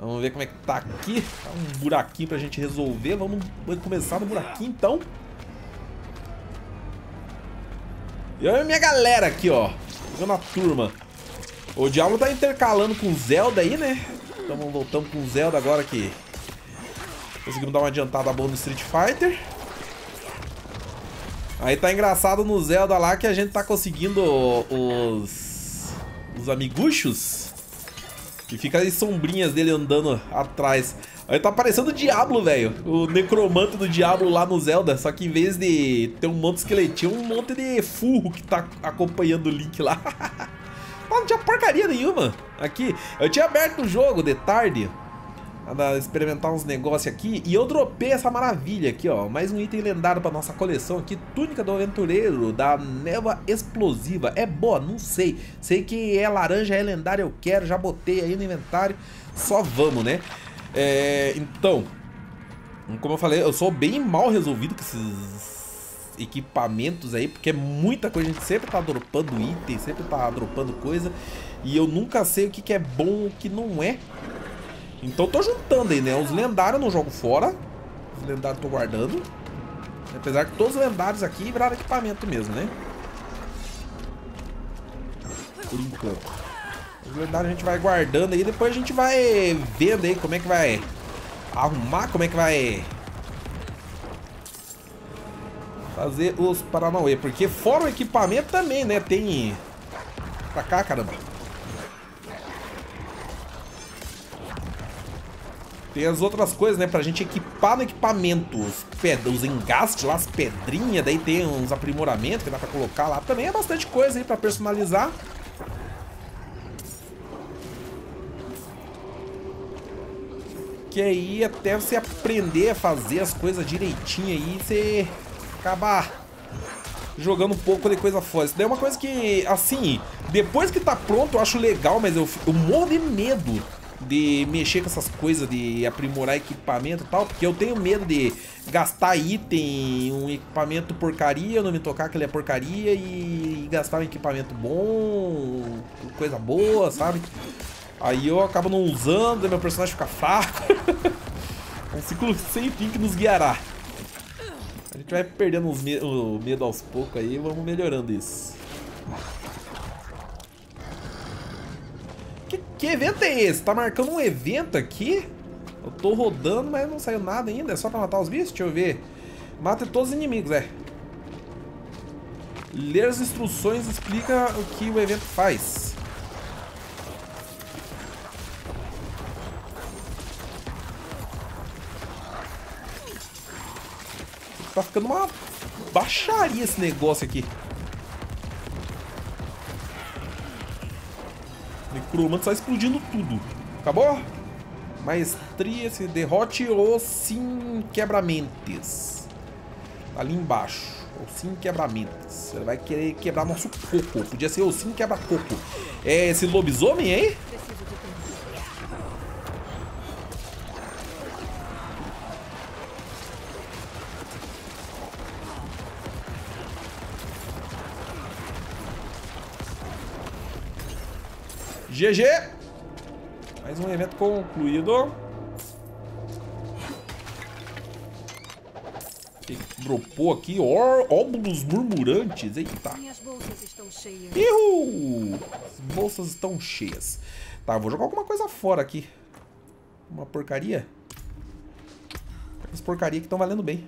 Vamos ver como é que tá aqui. Tá um buraquinho pra gente resolver. Vamos começar no buraquinho, então. E olha a minha galera aqui, ó. Jogando a turma. O Diablo tá intercalando com o Zelda aí, né? Então voltamos com o Zelda agora aqui. Conseguimos dar uma adiantada boa no Street Fighter. Aí tá engraçado no Zelda lá que a gente tá conseguindo os amiguchos. E fica as sombrinhas dele andando atrás. Aí tá parecendo o Diablo, velho. O Necromante do Diablo lá no Zelda. Só que em vez de ter um monte de esqueletinho, um monte de furro que tá acompanhando o Link lá. Não tinha porcaria nenhuma aqui. Eu tinha aberto o jogo de tarde pra experimentar uns negócios aqui. E eu dropei essa maravilha aqui, ó. Mais um item lendário pra nossa coleção aqui. Túnica do Aventureiro, da Névoa Explosiva. É boa? Não sei. Sei que é laranja, é lendária, eu quero. Já botei aí no inventário. Só vamos, né? Então, como eu falei, eu sou bem mal resolvido com esses equipamentos aí, porque é muita coisa. A gente sempre tá dropando item, sempre tá dropando coisa, e eu nunca sei o que que é bom e o que não é. Então tô juntando aí, né? Os lendários eu não jogo fora. Os lendários eu tô guardando. Apesar que todos os lendários aqui viraram equipamento mesmo, né? Por enquanto. Os lendários a gente vai guardando aí. Depois a gente vai vendo aí como é que vai arrumar, como é que vai fazer os paranauê. Porque fora o equipamento também, né? Tem... Pra cá, caramba. Tem as outras coisas, né? Pra gente equipar no equipamento. Os engastes lá, as pedrinhas. Daí tem uns aprimoramentos que dá pra colocar lá. Também é bastante coisa aí pra personalizar. Que aí até você aprender a fazer as coisas direitinho aí, você acabar jogando um pouco de coisa fora. Isso daí é uma coisa que, assim, depois que tá pronto eu acho legal, mas eu morro de medo de mexer com essas coisas, de aprimorar equipamento e tal, porque eu tenho medo de gastar item, um equipamento porcaria, eu não me tocar que ele é porcaria, e gastar um equipamento bom, coisa boa, sabe? Aí eu acabo não usando, meu personagem fica fraco. Um ciclo sem fim que nos guiará. A gente vai perdendo o medo aos poucos aí, vamos melhorando isso. Que evento é esse? Tá marcando um evento aqui? Eu tô rodando, mas não saiu nada ainda. É só pra matar os bichos? Deixa eu ver. Mata todos os inimigos, é. Ler as instruções explica o que o evento faz. Tá ficando uma baixaria esse negócio aqui. Necromante tá explodindo tudo. Acabou? Maestria, se derrote ou sim quebramentes. Tá ali embaixo. Ou sim quebramentes. Ele vai querer quebrar nosso coco. Podia ser o sim quebra-coco. É esse lobisomem aí? GG! Mais um evento concluído. Dropou aqui óbulos murmurantes. Eita! Minhas bolsas estão cheias. Ihu! As bolsas estão cheias. Tá, vou jogar alguma coisa fora aqui. Uma porcaria. As porcarias que estão valendo bem.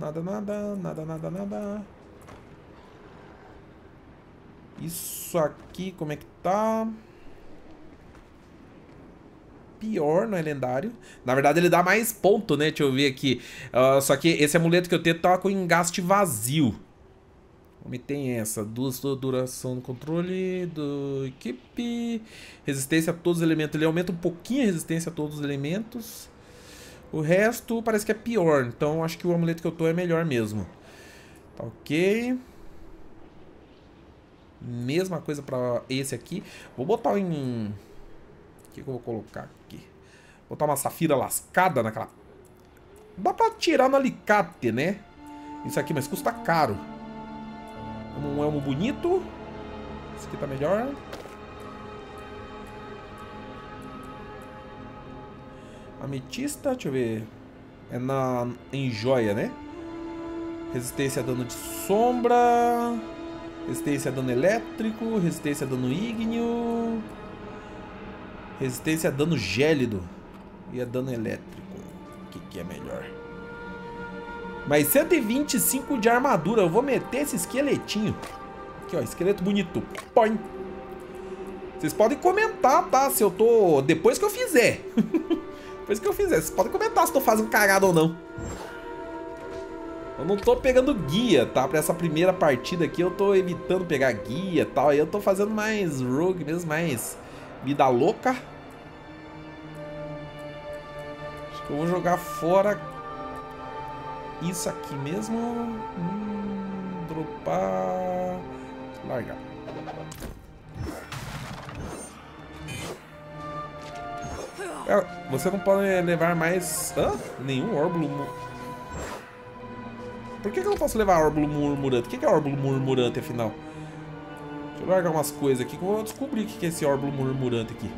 Nada, nada, nada, nada, nada. Isso aqui, como é que tá? Pior, não é lendário. Na verdade ele dá mais ponto, né? Deixa eu ver aqui. Só que esse amuleto que eu tenho tá com engaste vazio. Como tem essa? Duração do controle do equipe. Resistência a todos os elementos. Ele aumenta um pouquinho a resistência a todos os elementos. O resto parece que é pior. Então acho que o amuleto que eu tô é melhor mesmo. Tá ok. Mesma coisa pra esse aqui. Vou botar em... O que eu vou colocar aqui? Vou botar uma safira lascada naquela... Dá pra tirar no alicate, né? Isso aqui, mas custa caro. Um elmo bonito. Esse aqui tá melhor. Ametista, deixa eu ver. É na... em joia, né? Resistência a dano de sombra. Resistência a dano elétrico. Resistência a dano ígneo. Resistência a dano gélido. E a dano elétrico. O que, que é melhor? Mas 125 de armadura. Eu vou meter esse esqueletinho. Aqui, ó. Esqueleto bonito. Põe. Vocês podem comentar, tá? Se eu tô... Depois que eu fizer. Depois que eu fizer. Vocês podem comentar se tô fazendo cagada ou não. Eu não tô pegando guia, tá? Pra essa primeira partida aqui eu tô evitando pegar guia e tal. Aí eu tô fazendo mais rogue mesmo, mais vida louca. Acho que eu vou jogar fora isso aqui mesmo. Dropar... Largar. É, você não pode levar mais... Hã? Nenhum órbulo... Por que eu não posso levar órbulo murmurante? O que é órbulo murmurante, afinal? Deixa eu largar umas coisas aqui que eu vou descobrir o que é esse órbulo murmurante aqui.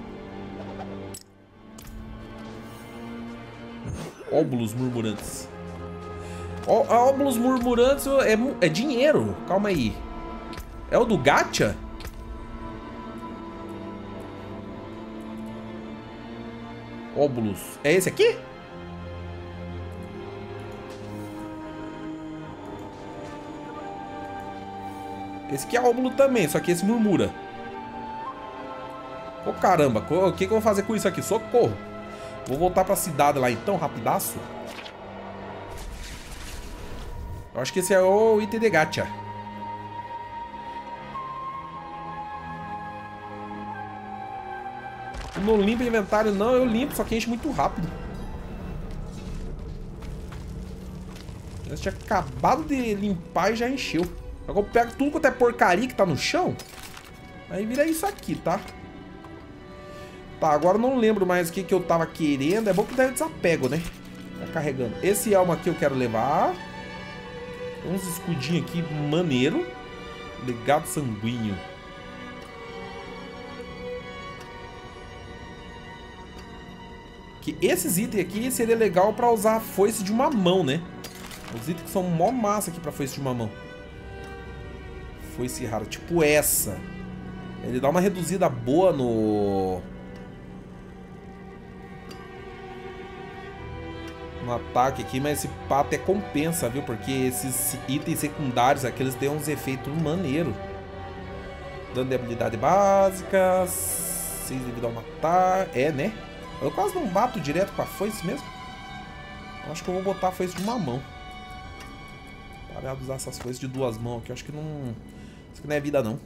Óbulos murmurantes. Óbulos murmurantes é dinheiro. Calma aí. É o do gacha? Óbulos. É esse aqui? Esse aqui é óbulo também, só que esse murmura. Ô caramba, o que eu vou fazer com isso aqui? Socorro! Vou voltar pra cidade lá então, rapidaço. Eu acho que esse é o item de gacha. Eu não limpo o inventário não, eu limpo, só que enche muito rápido. Eu tinha acabado de limpar e já encheu. Agora eu pego tudo quanto é porcaria que tá no chão. Aí vira isso aqui, tá? Tá, agora eu não lembro mais o que eu tava querendo. É bom que daí eu desapego, né? Tá carregando. Esse alma aqui eu quero levar. Tem uns escudinhos aqui, maneiro. Legado sanguíneo. Que esses itens aqui seria legal pra usar a foice de uma mão, né? Os itens que são mó massa aqui pra foice de uma mão. Foi esse raro, tipo essa. Ele dá uma reduzida boa no... No ataque aqui, mas esse pá até compensa, viu? Porque esses itens secundários aqui, eles têm uns efeitos maneiro. Dano de habilidade básica. 6 de vida ao matar. É, né? Eu quase não bato direto com a foice mesmo. Eu acho que eu vou botar a foice de uma mão. Parar de usar essas coisas de duas mãos aqui. Eu acho que não... Isso aqui não é vida, não.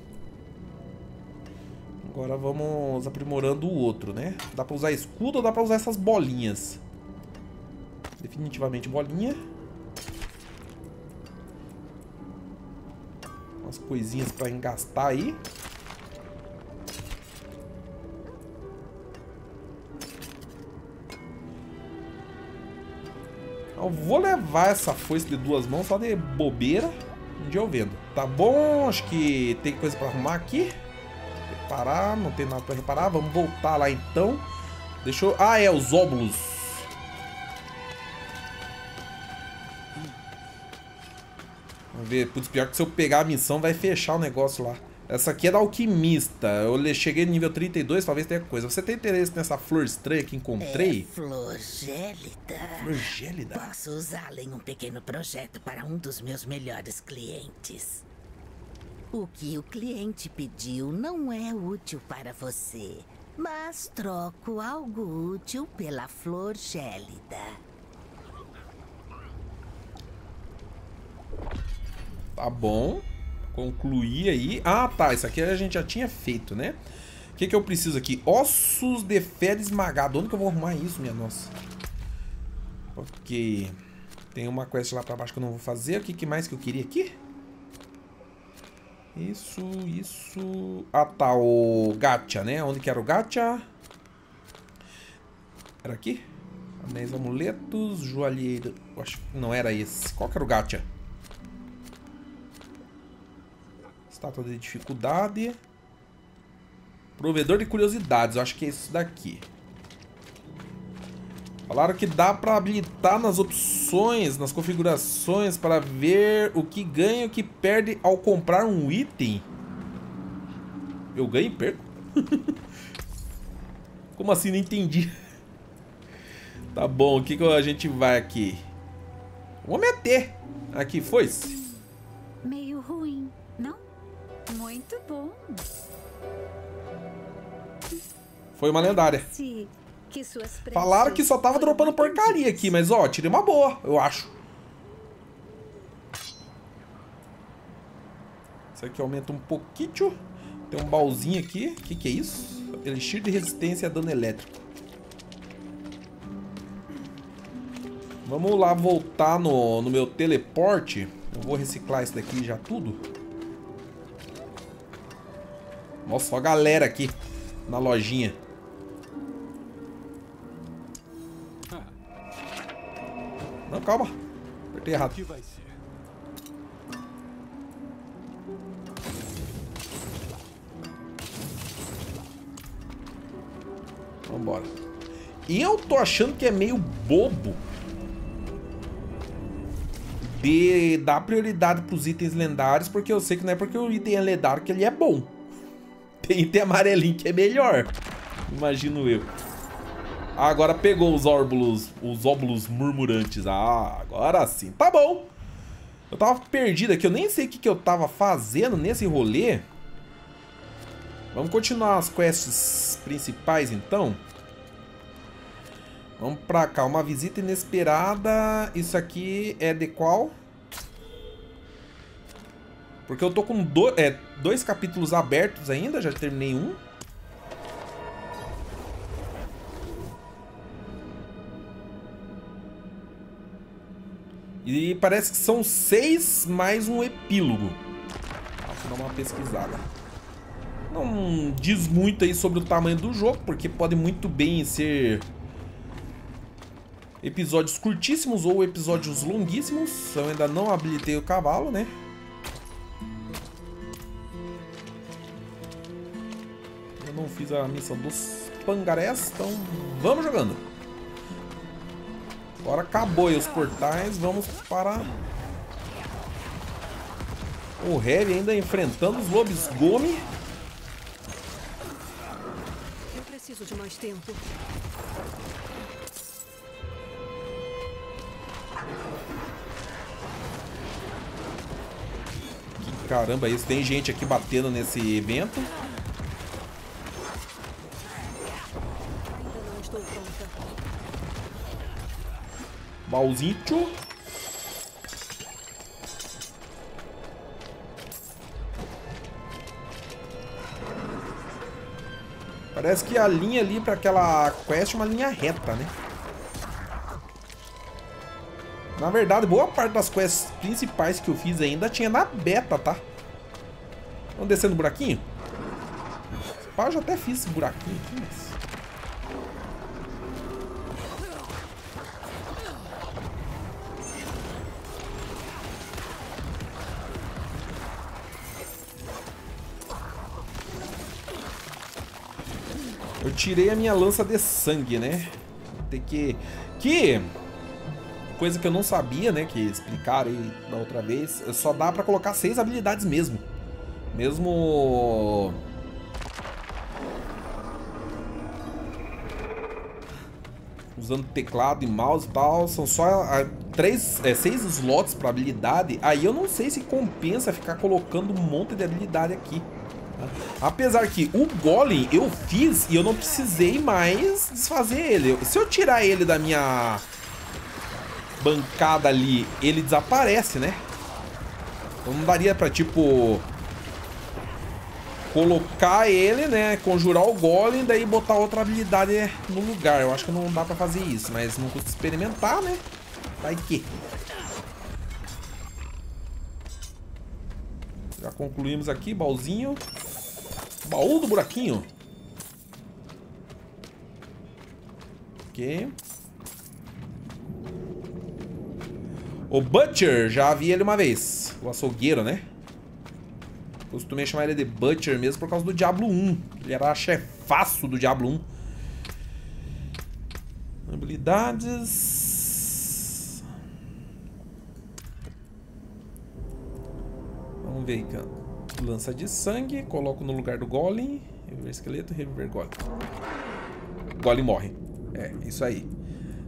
Agora vamos aprimorando o outro, né? Dá pra usar escudo ou dá pra usar essas bolinhas? Definitivamente bolinha. Umas coisinhas pra engastar aí. Eu vou levar essa foice de duas mãos só de bobeira. Um dia eu vendo. Tá bom, acho que tem coisa pra arrumar aqui. Reparar, não tem nada pra reparar. Vamos voltar lá então. Deixa eu... Ah, é, os óbulos. Vamos ver. Putz, pior que se eu pegar a missão vai fechar o negócio lá. Essa aqui é da alquimista. Eu cheguei no nível 32, talvez tenha coisa. Você tem interesse nessa flor estranha que encontrei? É flor gélida. Flor gélida? Posso usá-la em um pequeno projeto para um dos meus melhores clientes. O que o cliente pediu não é útil para você, mas troco algo útil pela flor gélida. Tá bom. Concluir aí. Ah, tá. Isso aqui a gente já tinha feito, né? O que eu preciso aqui? Ossos de fera esmagado. Onde que eu vou arrumar isso, minha nossa? Ok. Tem uma quest lá pra baixo que eu não vou fazer. O que mais que eu queria aqui? Isso. Ah, tá. O gacha, né? Onde que era o gacha? Era aqui? Anéis, amuletos, joalheiro. Acho que não era esse. Qual que era o gacha? Estátua de dificuldade. Provedor de curiosidades, eu acho que é isso daqui. Falaram que dá pra habilitar nas opções, nas configurações, para ver o que ganha e o que perde ao comprar um item. Eu ganho e perco? Como assim? Não entendi. Tá bom, o que que a gente vai aqui? Vamos meter. Aqui, foi-se. Meio ruim, não? Muito bom. Foi uma lendária. Falaram que só tava dropando porcaria aqui, mas ó, tirei uma boa, eu acho. Isso aqui aumenta um pouquinho. Tem um baúzinho aqui. O que é isso? Elixir de resistência a dano elétrico. Vamos lá voltar no meu teleporte. Eu vou reciclar isso daqui já tudo. Nossa, ó a galera aqui na lojinha. Não, calma. Apertei errado. Vambora. E eu tô achando que é meio bobo de dar prioridade pros itens lendários, porque eu sei que não é porque o item é lendário que ele é bom. Tem item amarelinho que é melhor. Imagino eu. Agora pegou os óbulos murmurantes. Ah, agora sim. Tá bom. Eu tava perdido aqui. Eu nem sei o que eu tava fazendo nesse rolê. Vamos continuar as quests principais, então. Vamos pra cá. Uma visita inesperada. Isso aqui é de qual? Porque eu tô com dois capítulos abertos ainda. Já terminei um. E parece que são 6 mais um epílogo. Vou dar uma pesquisada. Não diz muito aí sobre o tamanho do jogo, porque pode muito bem ser episódios curtíssimos ou episódios longuíssimos. Eu ainda não habilitei o cavalo, né? Eu não fiz a missão dos pangarés, então vamos jogando. Agora acabou aí os portais, vamos para o Heavy, ainda enfrentando os lobisgomes. Eu preciso de mais tempo. Que caramba é isso? Tem gente aqui batendo nesse evento. Baúzinho. Parece que a linha ali para aquela quest é uma linha reta, né? Na verdade, boa parte das quests principais que eu fiz ainda tinha na beta, tá? Vamos descer no buraquinho? Pá, eu já até fiz esse buraquinho aqui, mas... eu tirei a minha lança de sangue, né? Tem que coisa que eu não sabia, né? Que explicaram aí da outra vez. Só dá pra colocar 6 habilidades mesmo. Usando teclado e mouse e tal. São só 6 slots pra habilidade. Aí eu não sei se compensa ficar colocando um monte de habilidade aqui. Apesar que o Golem eu fiz e eu não precisei mais desfazer ele. Se eu tirar ele da minha bancada ali, ele desaparece, né? Então não daria pra, tipo, colocar ele, né? Conjurar o Golem e daí botar outra habilidade no lugar. Eu acho que não dá pra fazer isso, mas não custa experimentar, né? Vai que... já concluímos aqui, baúzinho. Baú do buraquinho. Ok. O Butcher, já vi ele uma vez. O açougueiro, né? Costumei chamar ele de Butcher mesmo por causa do Diablo 1. Ele era chefaço do Diablo 1. Habilidades. Vamos ver aqui. Lança de sangue. Coloco no lugar do Golem. Reviver esqueleto, reviver Golem. Golem morre. É, isso aí.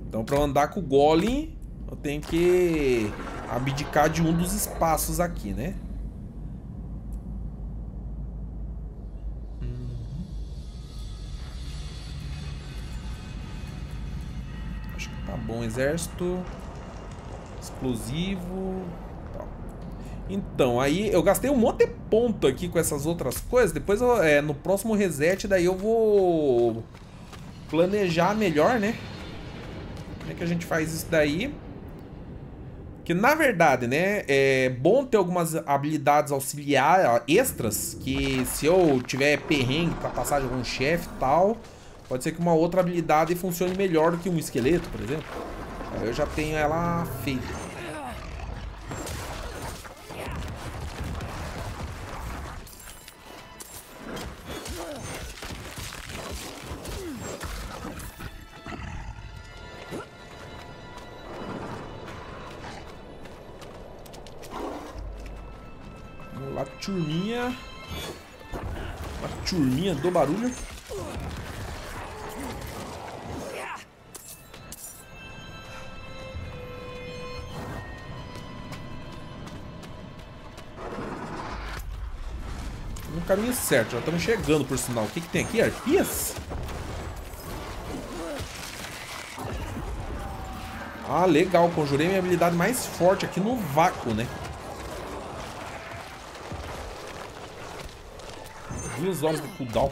Então pra eu andar com o Golem, eu tenho que abdicar de um dos espaços aqui, né? Acho que tá bom, exército. Explosivo. Então, aí eu gastei um monte de ponto aqui com essas outras coisas. Depois, no próximo reset, daí eu vou planejar melhor, né? Como é que a gente faz isso daí? Que, na verdade, né, é bom ter algumas habilidades auxiliares extras, que se eu tiver perrengue pra passar de algum chefe e tal, pode ser que uma outra habilidade funcione melhor do que um esqueleto, por exemplo. Aí eu já tenho ela feita. Turminha. A turminha do barulho. No caminho certo, já estamos chegando, por sinal. O que que tem aqui? Arpias? Ah, legal. Conjurei minha habilidade mais forte aqui no vácuo, né? Duas horas de cooldown.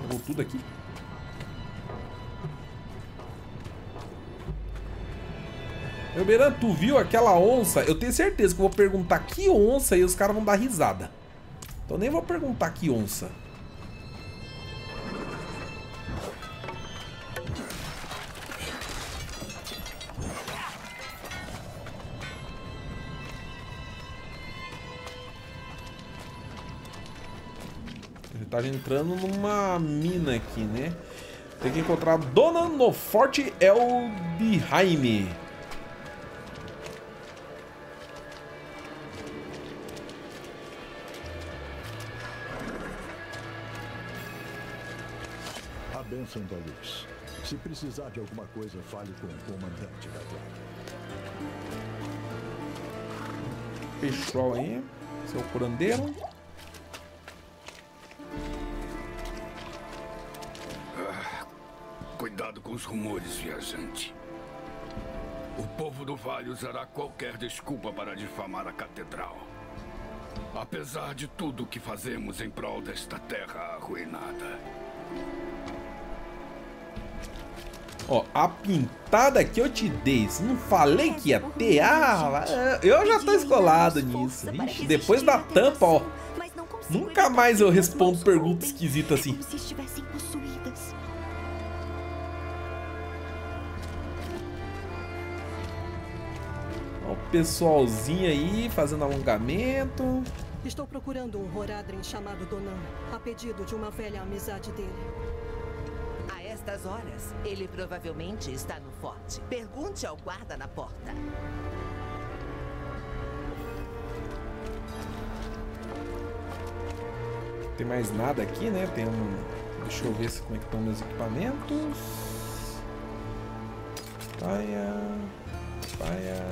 Pegou tudo aqui. Beran, tu viu aquela onça? Eu tenho certeza que eu vou perguntar que onça e os caras vão dar risada. Então nem vou perguntar que onça. Ele tá entrando numa mina aqui, né? Tem que encontrar a dona no Forte Elbheim. Benção da luz. Se precisar de alguma coisa, fale com o comandante da guarda. Pessoal aí, seu curandeiro. Ah, cuidado com os rumores, viajante. O povo do Vale usará qualquer desculpa para difamar a catedral. Apesar de tudo o que fazemos em prol desta terra arruinada. Ó, a pintada que eu te dei, não falei que ia ter? Ah, eu já tô escolado nisso. Ixi, depois da tampa, ó. Nunca mais eu respondo pergunta esquisita assim. Ó, o pessoalzinho aí fazendo alongamento. Estou procurando um Horadrim chamado Donan, a pedido de uma velha amizade dele. Estas horas, ele provavelmente está no forte. Pergunte ao guarda na porta. Tem mais nada aqui, né? Tem um... Deixa eu ver como é que estão meus equipamentos. Paia. Paia.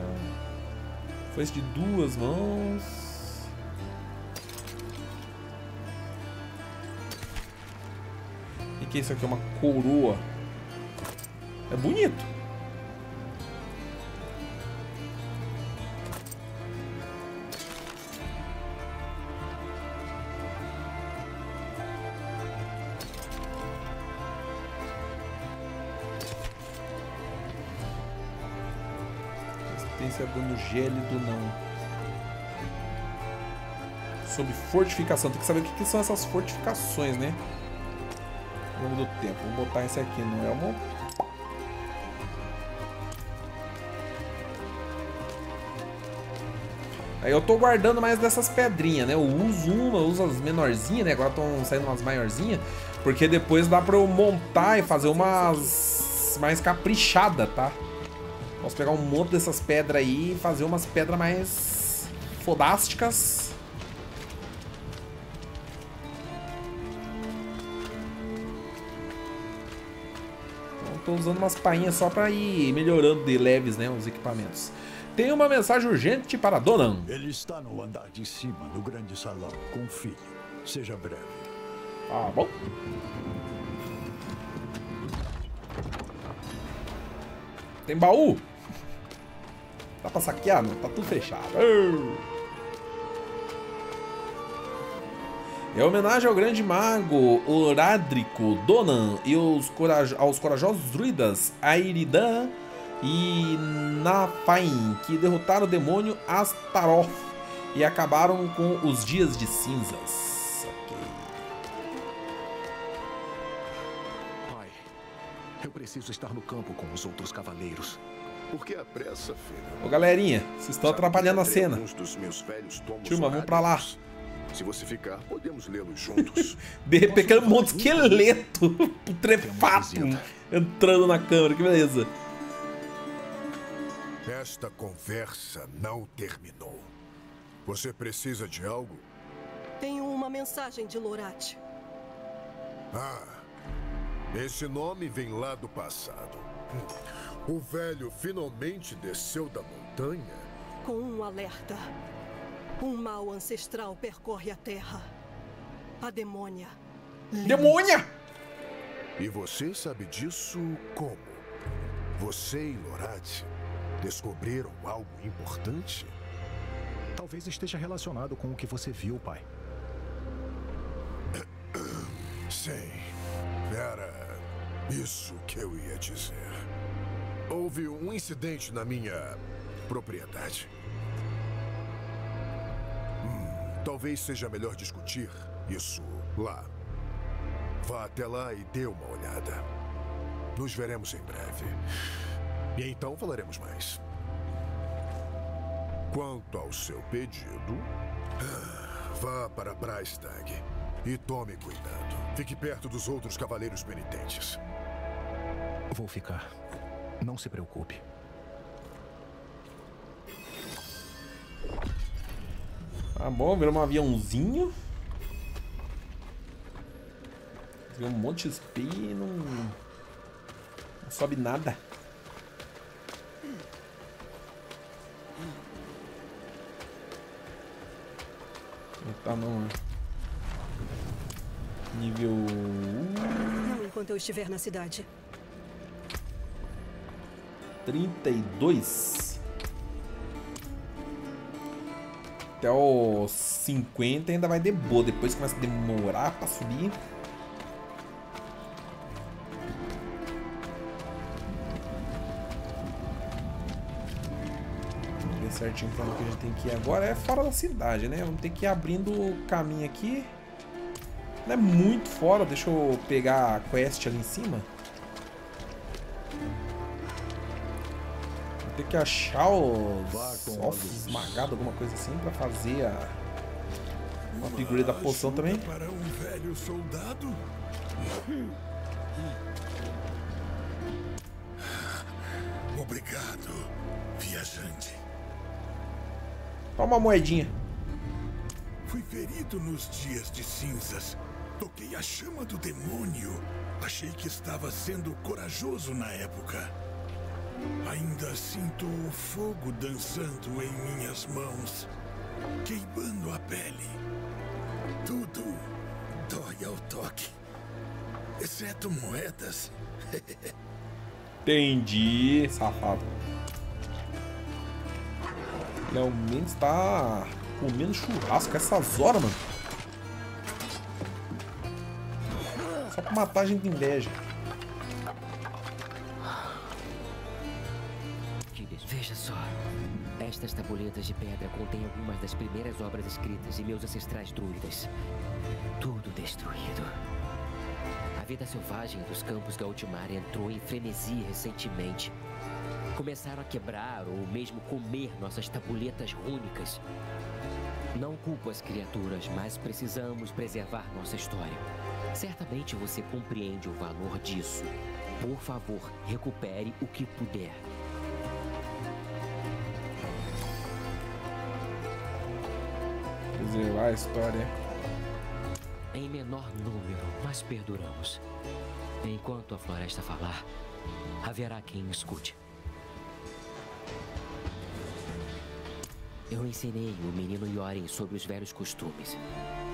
Foice de duas mãos. Que isso aqui é uma coroa. É bonito. esse abandono gélido não. Sobre fortificação, tem que saber o que são essas fortificações, né? Ao longo do tempo, vou botar esse aqui no Elmo. Aí eu tô guardando mais dessas pedrinhas, né? Eu uso uma, eu uso as menorzinhas, né? Agora estão saindo umas maiorzinhas. Porque depois dá pra eu montar e fazer umas mais caprichadas, tá? Posso pegar um monte dessas pedras aí e fazer umas pedras mais fodásticas. Então tô usando umas painhas só pra ir melhorando de leves, né? Os equipamentos. Tem uma mensagem urgente para Donan. Ele está no andar de cima, no grande salão. Confie. Seja breve. Ah, bom. Tem baú? Dá para saquear? Não, tá tudo fechado. É homenagem ao grande mago Oradrico Donan e aos corajosos druidas Airidan e Nafain, que derrotaram o demônio Astaroth e acabaram com os dias de cinzas. Ok. Pai, eu preciso estar no campo com os outros cavaleiros. Por que a pressa, filho? Ô, galerinha, vocês estão atrapalhando a cena. Turma, vamos pra lá. Se você ficar, podemos lê-los juntos. De repente, um monte de esqueleto putrefato entrando na câmera, que beleza. Esta conversa não terminou. Você precisa de algo? Tenho uma mensagem de Lorati. Ah, esse nome vem lá do passado. O velho finalmente desceu da montanha? Com um alerta. Um mal ancestral percorre a terra. A demônia. Demônia! E você sabe disso como? Você e Lorati descobriram algo importante? Talvez esteja relacionado com o que você viu, pai. Sei. Era isso que eu ia dizer. Houve um incidente na minha propriedade. Talvez seja melhor discutir isso lá. Vá até lá e dê uma olhada. Nos veremos em breve. E então falaremos mais. Quanto ao seu pedido, vá para Brastag e tome cuidado. Fique perto dos outros cavaleiros penitentes. Vou ficar. Não se preocupe. Tá bom, virou um aviãozinho. Virou um monte de XP e não sobe nada. Tá, não é. Nível 1. Não, enquanto eu estiver na cidade. 32. Até o 50 ainda vai de boa. Depois começa a demorar pra subir. Certinho para o que a gente tem que ir agora é fora da cidade, né? Vamos ter que ir abrindo o caminho aqui. Não é muito fora, deixa eu pegar a quest ali em cima. Vou ter que achar os ossos esmagados, alguma coisa assim, para fazer a upgrade da poção também. Para um velho soldado? Obrigado, viajante. Toma uma moedinha. Fui ferido nos dias de cinzas. Toquei a chama do demônio. Achei que estava sendo corajoso na época. Ainda sinto o fogo dançando em minhas mãos, queimando a pele. Tudo dói ao toque, exceto moedas. Entendi, safado. Realmente tá comendo churrasco essas horas, mano. Só pra matar a gente de inveja. Veja só. Estas tabuletas de pedra contêm algumas das primeiras obras escritas de meus ancestrais druidas. Tudo destruído. A vida selvagem dos campos Galtimar entrou em frenesi recentemente. Começaram a quebrar ou mesmo comer nossas tabuletas rúnicas. Não culpo as criaturas, mas precisamos preservar nossa história. Certamente você compreende o valor disso. Por favor, recupere o que puder. Preservar a história. Em menor número, mas perduramos. Enquanto a floresta falar, haverá quem escute. Eu ensinei o menino Yoren sobre os velhos costumes.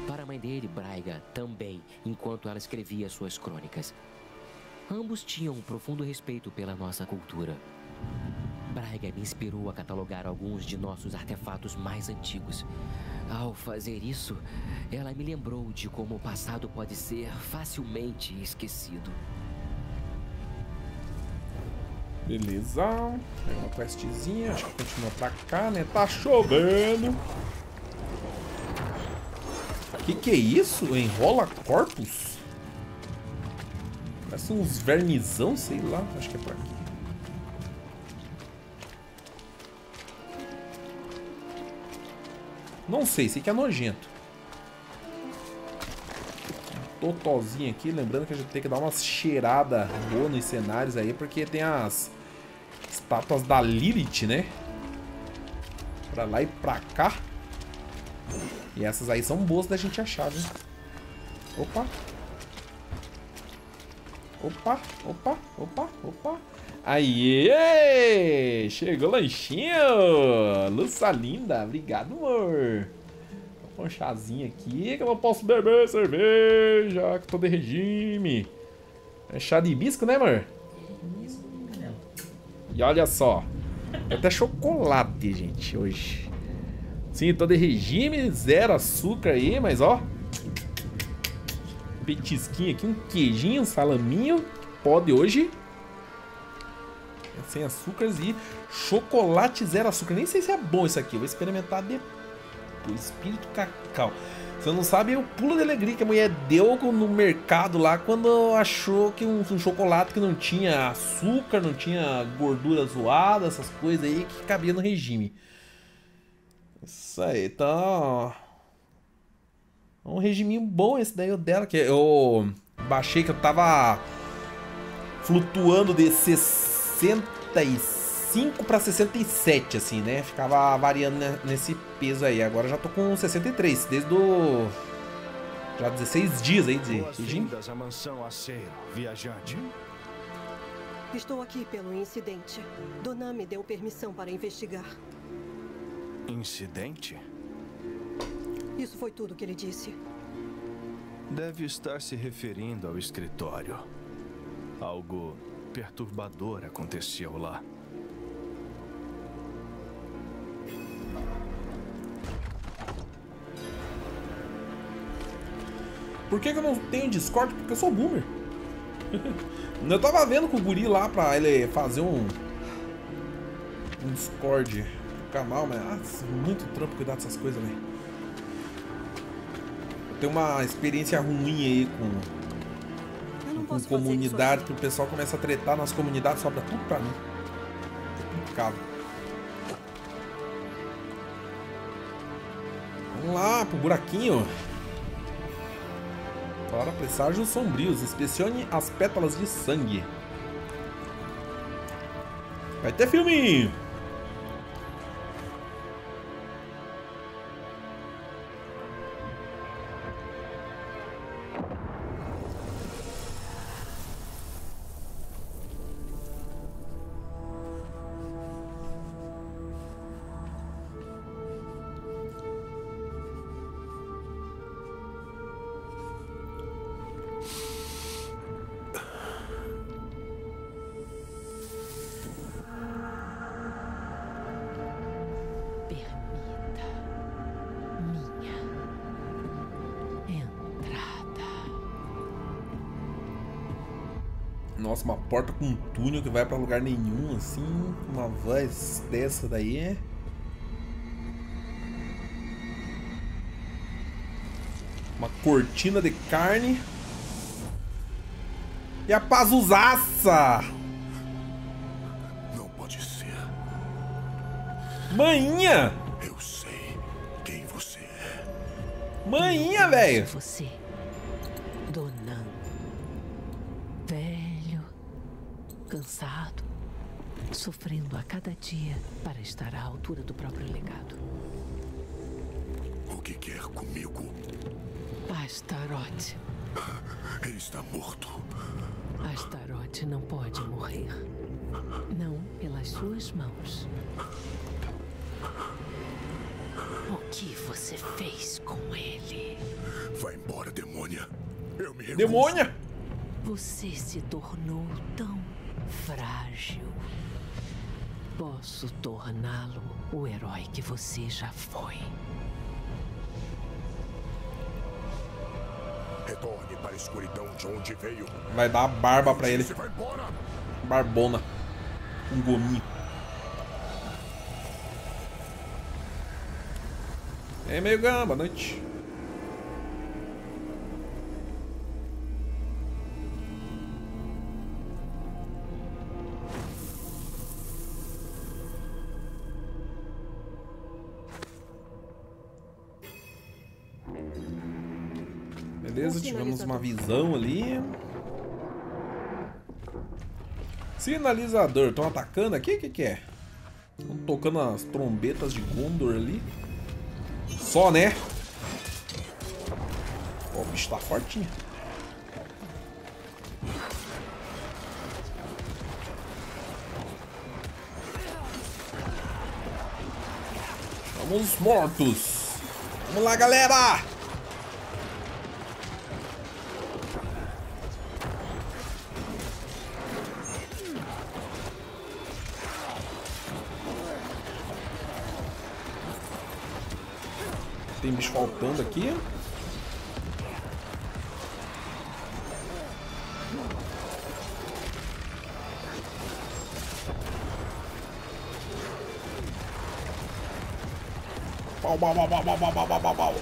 Para a mãe dele, Braiga, também, enquanto ela escrevia suas crônicas. Ambos tinham um profundo respeito pela nossa cultura. Braiga me inspirou a catalogar alguns de nossos artefatos mais antigos. Ao fazer isso, ela me lembrou de como o passado pode ser facilmente esquecido. Beleza, pega uma questzinha, acho que continua pra cá, né? Tá chovendo. Que é isso? Enrola corpos? Parece uns vermizão, sei lá, acho que é pra aqui. Não sei, sei que é nojento. Totozinho aqui, lembrando que a gente tem que dar uma cheirada boa nos cenários aí, porque tem as estátuas da Lilith, né? Pra lá e pra cá. E essas aí são boas da gente achar, viu? Opa! Opa, opa, opa, opa! Aê! Chegou o lanchinho! Luça linda! Obrigado, amor! Um chazinho aqui, que eu não posso beber cerveja, que eu tô de regime. É chá de hibisco, né, amor? E olha só, é até chocolate, gente, hoje. Sim, tô de regime, zero açúcar aí, mas ó, petisquinho aqui, um queijinho, um salaminho, pode hoje. É sem açúcares e chocolate zero açúcar. Nem sei se é bom isso aqui, eu vou experimentar depois. O espírito cacau. Você não sabe o pulo de alegria que a mulher deu no mercado lá quando achou que um chocolate que não tinha açúcar, não tinha gordura zoada, essas coisas aí que cabia no regime. Isso aí, tá. É um regiminho bom esse daí, o dela, que eu baixei, que eu tava flutuando de 65. 5 para 67, assim, né? Ficava variando nesse peso aí. Agora já tô com 63, desde o... já 16 dias aí de regime. A mansão Aceiro, viajante. Estou aqui pelo incidente. Donan me deu permissão para investigar. Incidente? Isso foi tudo que ele disse. Deve estar se referindo ao escritório. Algo perturbador aconteceu lá. Por que eu não tenho Discord? Porque eu sou boomer. Eu tava vendo com o guri lá pra ele fazer um Discord no canal, mas muito trampo cuidar dessas coisas, né? Eu tenho uma experiência ruim aí com comunidade, que o pessoal começa a tretar nas comunidades, sobra tudo pra mim. É complicado. Vamos lá pro buraquinho. Para presságios sombrios, inspecione as pétalas de sangue. Vai ter filminho! Nossa, uma porta com um túnel que vai pra lugar nenhum, assim, uma voz dessa daí. Uma cortina de carne. E a pazuzaça! Não pode ser. Maninha! Eu sei quem você é. Maninha, velho! Você, Donan. Velho, cansado, sofrendo a cada dia para estar à altura do próprio legado. O que quer comigo? Astaroth. Ele está morto. Astaroth não pode morrer. Não pelas suas mãos. O que você fez com ele? Vai embora, demônia. Eu me recuso. Demônia! Você se tornou tão frágil. Posso torná-lo o herói que você já foi. Retorne para a escuridão de onde veio. Vai dar a barba pra ele. Barbona. Um gominho. É meio gama, boa noite. Beleza, tivemos uma visão ali. Sinalizador, estão atacando aqui? O que que é? Estão tocando as trombetas de Gondor ali. Só, né? Ó, o bicho tá fortinho. Estamos mortos. Vamos lá, galera! Tem bicho faltando aqui. Pau, pau, pau, pau, pau, pau, pau, pau.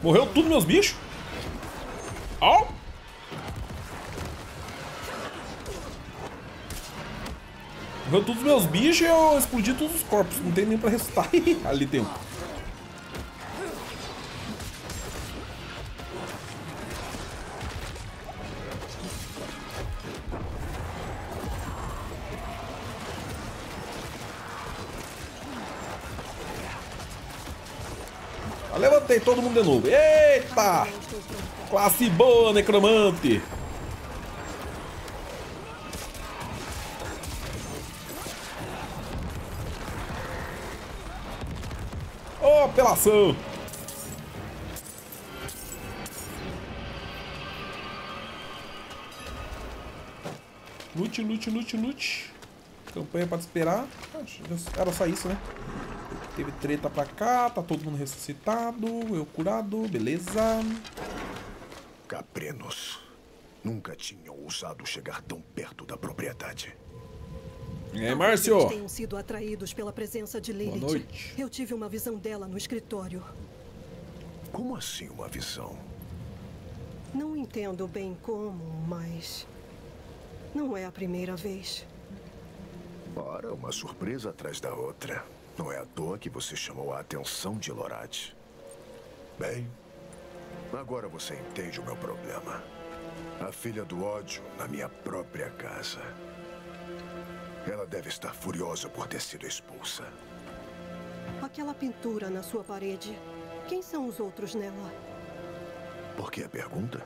Morreu tudo, meus bichos. Ó. Oh. Morreu todos os meus bichos e eu explodi todos os corpos. Não tem nem pra ressuscitar. Ali tem um. Levantei todo mundo de novo. Eita! Classe boa, necromante! Oh, pelação! Lute, lute, lute, lute. Campanha para esperar. Era só isso, né? Teve treta pra cá, tá todo mundo ressuscitado, eu curado, beleza. Caprenos. Nunca tinham ousado chegar tão perto da propriedade. É, Márcio! Eles tenham sido atraídos pela presença de Lilith. Boa noite. Eu tive uma visão dela no escritório. Como assim uma visão? Não entendo bem como, mas... não é a primeira vez. Ora, uma surpresa atrás da outra. Não é à toa que você chamou a atenção de Lorad. Bem, agora você entende o meu problema. A filha do ódio na minha própria casa. Ela deve estar furiosa por ter sido expulsa. Aquela pintura na sua parede, quem são os outros nela? Por que a pergunta?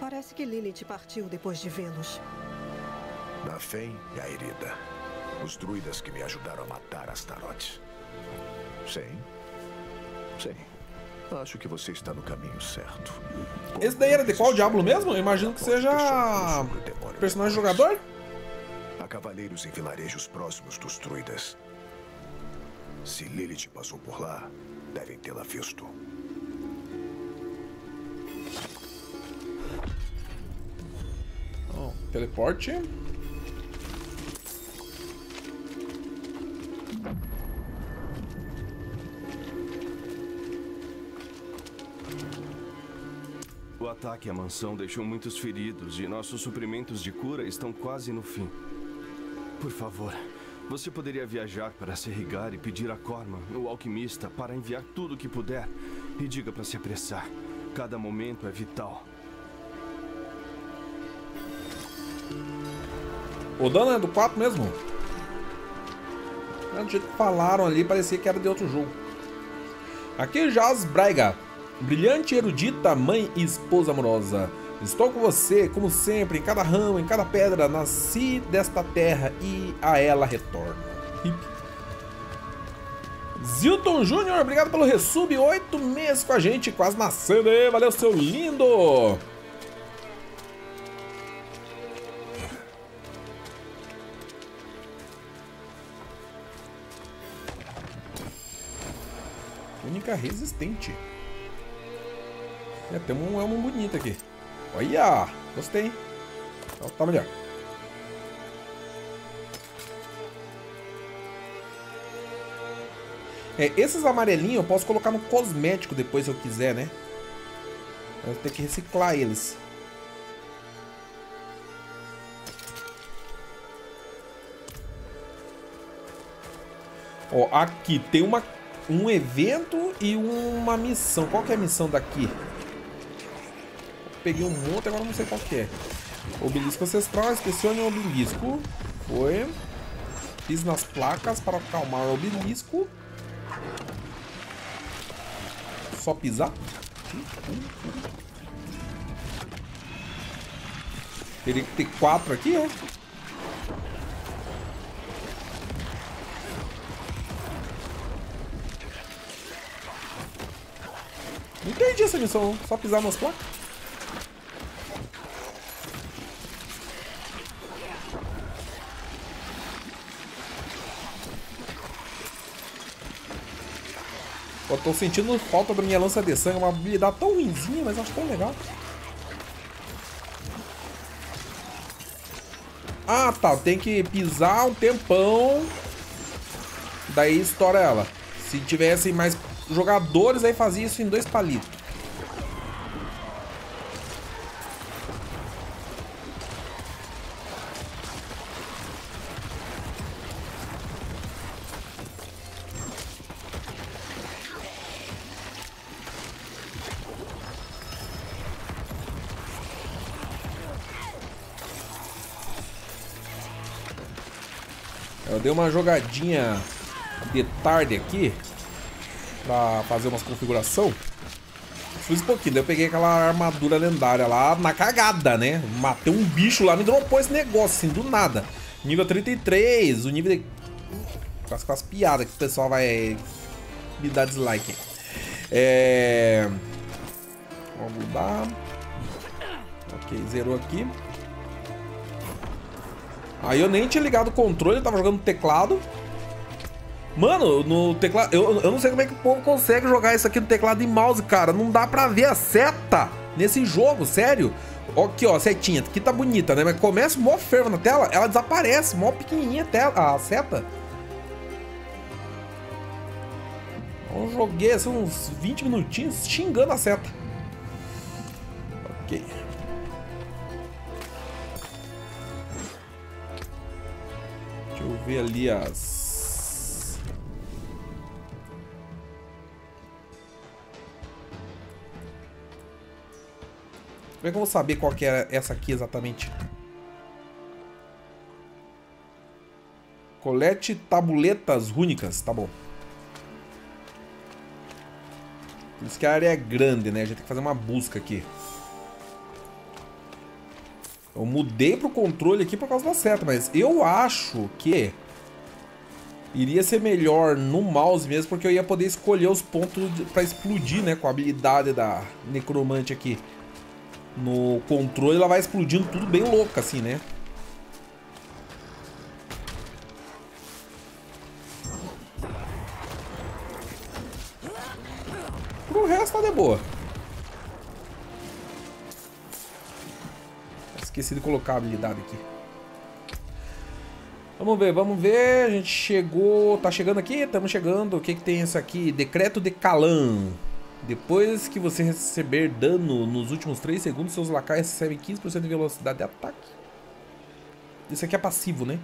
Parece que Lilith partiu depois de vê-los. Na Fen e a Irida. Os druidas que me ajudaram a matar Astaroth. Sim. Sim. Acho que você está no caminho certo. Como esse daí era de qual Diablo mesmo? Eu imagino que seja... personagem jogador? Há cavaleiros em vilarejos próximos dos druidas. Se Lilith passou por lá, devem tê-la visto. Oh, teleporte. O ataque à mansão deixou muitos feridos e nossos suprimentos de cura estão quase no fim. Por favor, você poderia viajar para Serrigar e pedir a Corman, o alquimista, para enviar tudo o que puder. E diga para se apressar. Cada momento é vital. O dano é do 4 mesmo? Do jeito que falaram ali, parecia que era de outro jogo. Aqui Jaz Braga. Brilhante, erudita, mãe e esposa amorosa. Estou com você, como sempre, em cada ramo, em cada pedra. Nasci desta terra e a ela retorno. Zilton Júnior, obrigado pelo resub. 8 meses com a gente, quase nascendo. Aí, valeu, seu lindo. Única resistente. É, tem um elmo bonito aqui. Olha! Gostei. Então, tá melhor. É, esses amarelinhos eu posso colocar no cosmético depois se eu quiser, né? Eu vou ter que reciclar eles. Ó, aqui tem um evento e uma missão. Qual que é a missão daqui? Peguei um monte, agora não sei qual que é. Obelisco ancestral, inspecione o obelisco. Foi. Fiz nas placas para acalmar o obelisco. Só pisar. Teria que ter 4 aqui, ó. Não entendi essa missão, só pisar nas placas. Eu tô sentindo falta da minha lança de sangue. É uma habilidade tão ruimzinha, mas acho tão legal. Ah, tá. Tem que pisar um tempão. Daí estoura ela. Se tivessem mais jogadores, aí fazia isso em 2 palitos. Deu uma jogadinha de tarde aqui pra fazer umas configuração. Fiz um pouquinho, daí eu peguei aquela armadura lendária lá na cagada, né? Matei um bicho lá, me dropou esse negócio assim, do nada. Nível 33, o nível de... Quase com as piadas que o pessoal vai me dar dislike. Vamos mudar. Ok, zerou aqui. Aí eu nem tinha ligado o controle, eu tava jogando no teclado. Mano, no teclado... Eu não sei como é que o povo consegue jogar isso aqui no teclado e mouse, cara. Não dá pra ver a seta nesse jogo, sério. Aqui, ó, a setinha. Aqui tá bonita, né? Mas começa mó fervo na tela, ela desaparece. Mó pequenininha a tela, a seta. Eu joguei, assim, uns 20 minutinhos xingando a seta. Ok. Deixa eu ver ali as... Como é que eu vou saber qual que é essa aqui exatamente? Colete tabuletas rúnicas, tá bom. Por isso que a área é grande, né? A gente tem que fazer uma busca aqui. Eu mudei pro controle aqui por causa da seta, mas eu acho que iria ser melhor no mouse mesmo, porque eu ia poder escolher os pontos pra explodir, né? Com a habilidade da Necromante aqui. No controle ela vai explodindo tudo bem louco, assim, né? boa. Esqueci de colocar a habilidade aqui. Vamos ver, vamos ver. A gente chegou... Tá chegando aqui? Estamos chegando. O que que tem isso aqui? Decreto de Kalan. Depois que você receber dano nos últimos 3 segundos, seus lacaios recebem 15% de velocidade de ataque. Isso aqui é passivo, né?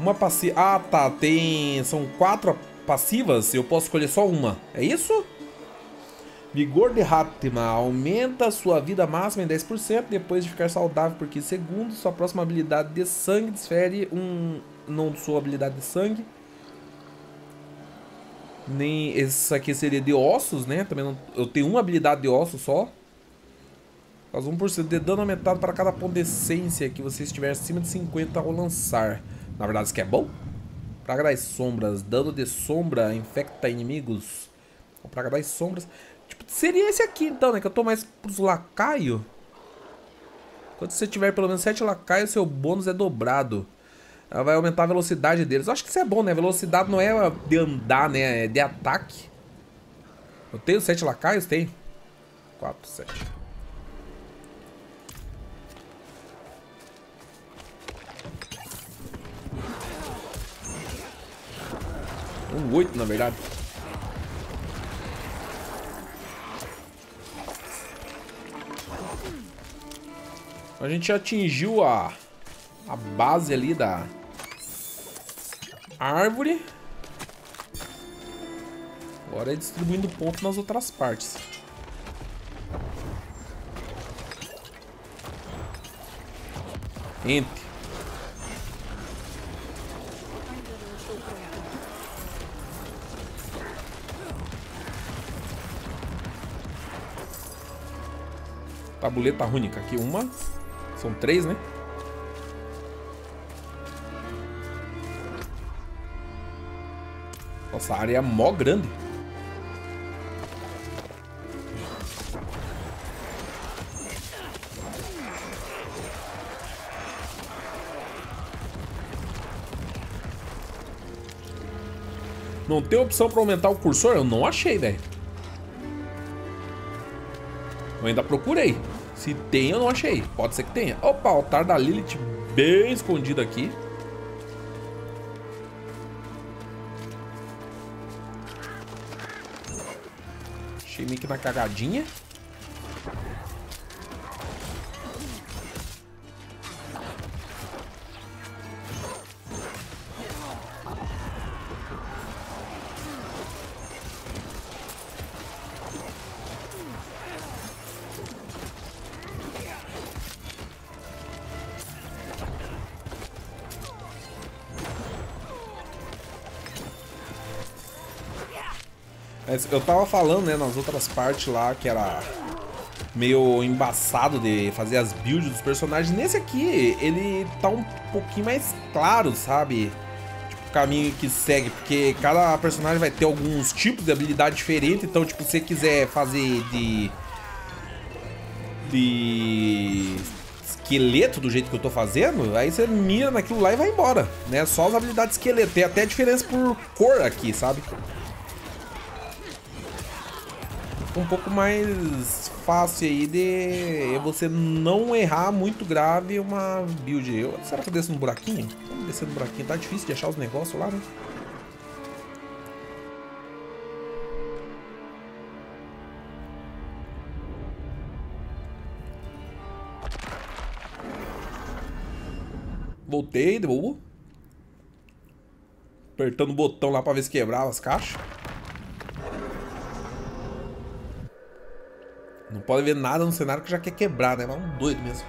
Uma passiva... Ah, tá. Tem... São 4 passivas. Eu posso escolher só uma. É isso? Vigor de Hatma. Aumenta sua vida máxima em 10%. Depois de ficar saudável por 15 segundos, sua próxima habilidade de sangue desfere um... Não sua habilidade de sangue. Nem... Esse aqui seria de ossos, né? Também não... Eu tenho uma habilidade de ossos só. Faz 1% de dano aumentado para cada ponto de essência que você estiver acima de 50 ao lançar. Na verdade, isso que é bom. Praga das sombras. Dano de sombra infecta inimigos. Praga das sombras. Tipo, seria esse aqui então, né? Que eu tô mais pros lacaios. Quando você tiver pelo menos 7 lacaios, seu bônus é dobrado. Ela vai aumentar a velocidade deles. Eu acho que isso é bom, né? Velocidade não é de andar, né? É de ataque. Eu tenho 7 lacaios? Tenho. 4, 7. Um 8, na verdade. A gente atingiu a base ali da árvore. Agora é distribuindo ponto nas outras partes. Entre. Tabuleta rúnica aqui, uma. São 3, né? Nossa, a área é mó grande. Não tem opção pra aumentar o cursor? Eu não achei, velho. Eu ainda procurei. Se tem, eu não achei. Pode ser que tenha. Opa, altar da Lilith bem escondido aqui. Achei meio que na cagadinha. Eu tava falando, né, nas outras partes lá, que era meio embaçado de fazer as builds dos personagens. Nesse aqui, ele tá um pouquinho mais claro, sabe? Tipo, o caminho que segue, porque cada personagem vai ter alguns tipos de habilidade diferente. Então, tipo, se você quiser fazer de esqueleto do jeito que eu tô fazendo, aí você mira naquilo lá e vai embora, né? Só as habilidades de esqueleto. Tem até a diferença por cor aqui, sabe? Um pouco mais fácil aí de você não errar muito grave uma build. Será que eu desço no buraquinho? Vamos descer no buraquinho. Tá difícil de achar os negócios lá, né? Voltei, de boa. Apertando o botão lá pra ver se quebrava as caixas. Não pode ver nada no cenário que já quer quebrar, né? É um doido mesmo.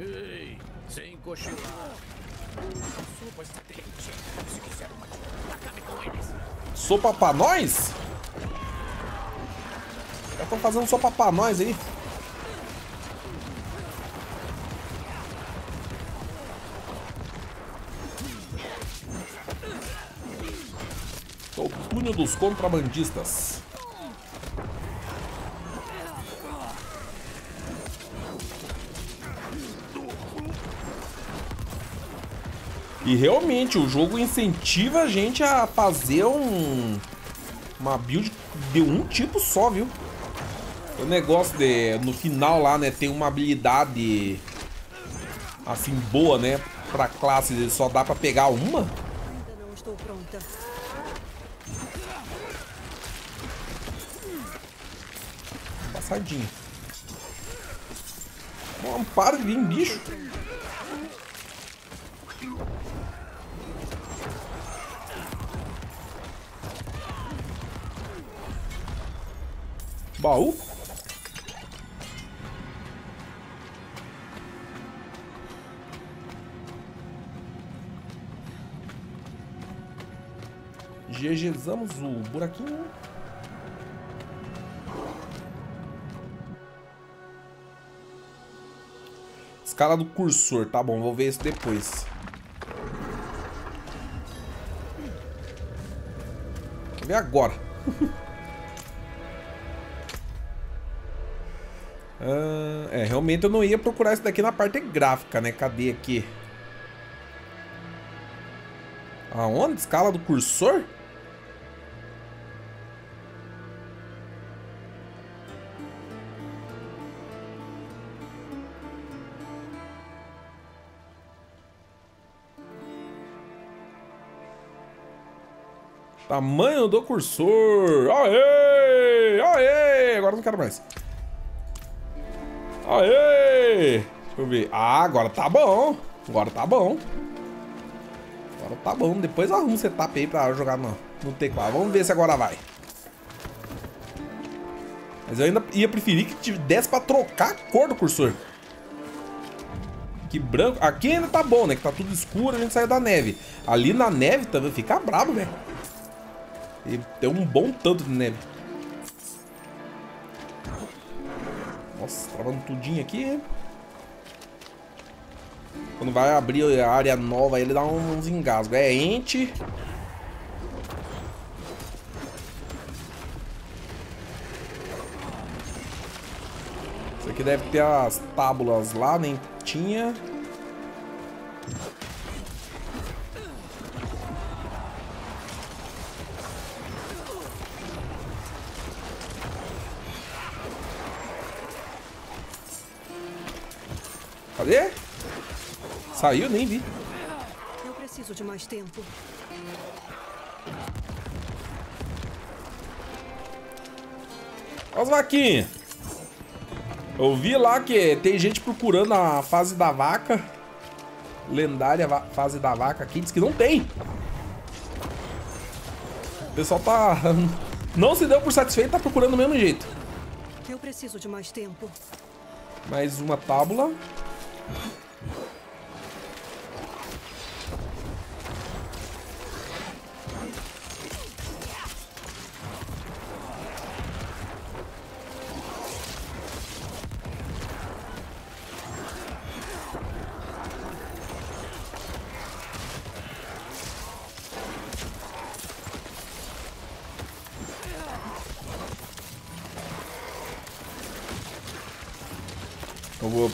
Ei, sem cochilar. Sopa estridente. Se quiser uma coisa, acabe com eles. Sopa pra nós? Já estão fazendo sopa pra nós aí. Dos contrabandistas. E realmente o jogo incentiva a gente a fazer uma build de um tipo só, viu? O negócio de no final lá, né, tem uma habilidade assim boa, né, pra classe, só dá pra pegar uma? Ainda não estou pronta. Passadinho. Não, para de vir, bicho. Baú. GGzamos o buraquinho. Escala do cursor, tá bom, vou ver isso depois. Quer ver agora? É, realmente eu não ia procurar isso daqui na parte gráfica, né? Cadê aqui? Aonde? Escala do cursor? Tamanho do cursor. Aê! Aê! Agora não quero mais. Aê! Deixa eu ver. Ah, agora tá bom. Agora tá bom. Agora tá bom. Depois eu arrumo um setup aí pra jogar no teclado. Vamos ver se agora vai. Mas eu ainda ia preferir que desse pra trocar a cor do cursor. Que branco. Aqui ainda tá bom, né? Que tá tudo escuro, a gente saiu da neve. Ali na neve também fica brabo, velho. E tem um bom tanto de neve. Nossa, travando tudinho aqui. Quando vai abrir a área nova, ele dá uns engasgos. É ente. Isso aqui deve ter as tábulas lá, nem tinha. Cadê? Saiu, nem vi. Eu preciso de mais tempo. Olha as vaquinhas. Eu vi lá que tem gente procurando a fase da vaca. Lendária fase da vaca aqui. Diz que não tem. O pessoal tá... não se deu por satisfeito, tá procurando do mesmo jeito. Eu preciso de mais tempo. Mais uma tábula.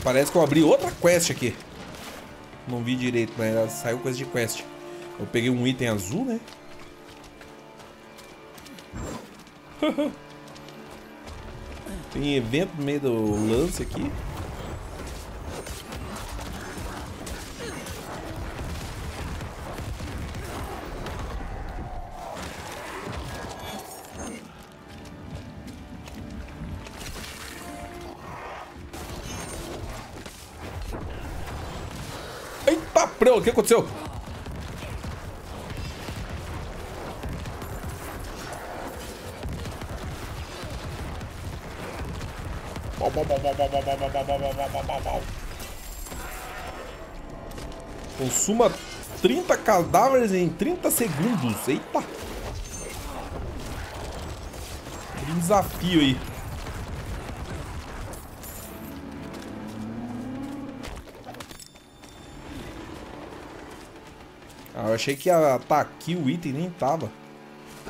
Parece que eu abri outra quest aqui. Não vi direito, mas saiu coisa de quest. Eu peguei um item azul, né? Tem evento no meio do lance aqui. O que aconteceu? Consuma 30 cadáveres em 30 segundos. Eita! Tem um desafio aí. Eu achei que ia tá aqui o item, nem tava.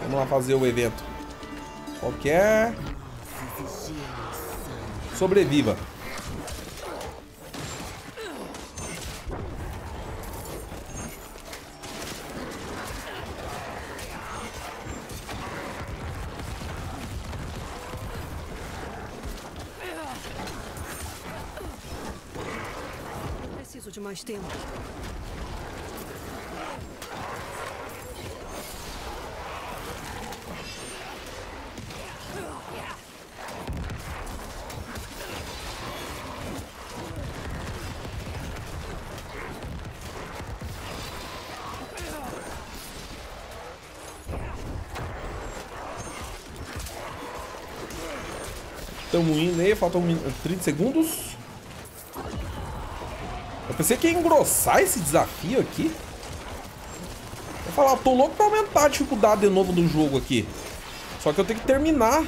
Vamos lá fazer o evento. Qualquer... sobreviva. preciso de mais tempo. Estamos indo aí, faltam 30 segundos. Eu pensei que ia engrossar esse desafio aqui. Vou falar, tô louco pra aumentar a dificuldade de novo do jogo aqui. Só que eu tenho que terminar.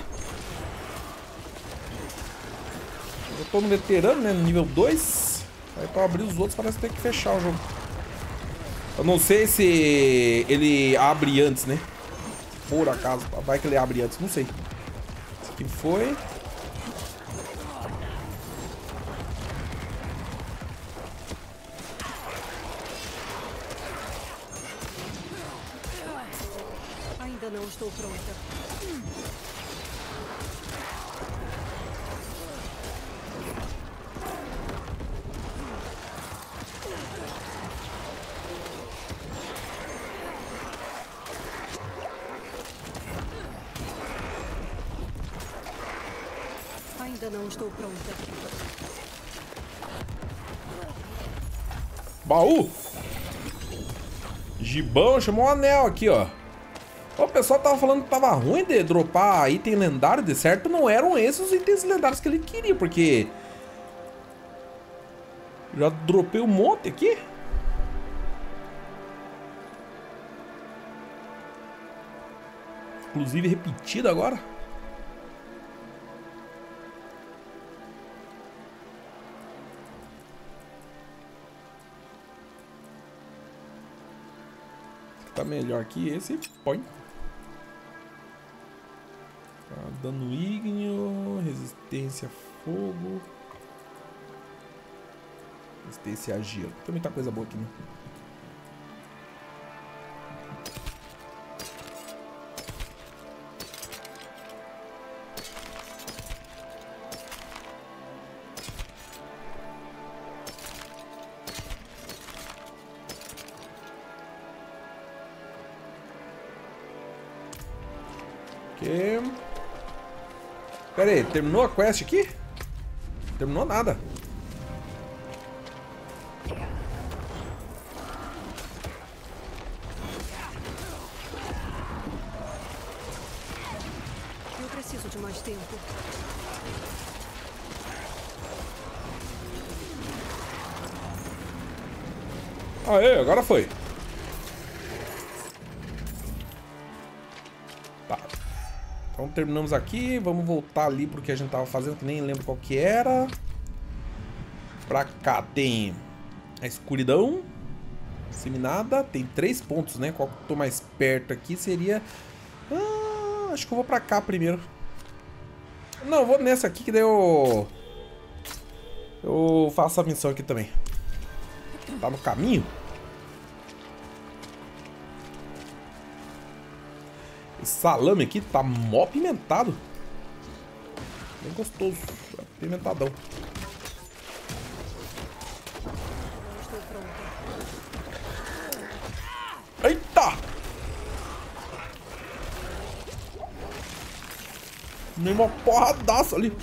Eu tô no veterano, né? No nível 2. Aí pra abrir os outros parece que tem que fechar o jogo. Eu não sei se ele abre antes, né? Por acaso, vai que ele abre antes, não sei. Esse aqui foi... Não estou pronta. Ainda não estou pronta. Baú! Gibão chamou um anel aqui, ó. O pessoal tava falando que tava ruim de dropar item lendário, de certo não eram esses os itens lendários que ele queria, porque já dropei um monte aqui. Inclusive repetido agora. Tá melhor que esse, põe. Dano ígneo, resistência a fogo, resistência a gelo. Tem muita coisa boa aqui, né? Ok. Pera aí, terminou a quest aqui? Terminou nada. Eu preciso de mais tempo. Aê, agora foi. Então terminamos aqui, vamos voltar ali pro que a gente tava fazendo, que nem lembro qual que era. Pra cá tem a escuridão disseminada, tem 3 pontos, né? Qual que eu tô mais perto aqui seria... Ah, acho que eu vou pra cá primeiro. Não, eu vou nessa aqui que daí eu faço a missão aqui também. Tá no caminho? Esse salame aqui tá mó pimentado. Bem gostoso. Pimentadão. Eita! Nem uma porradaça ali.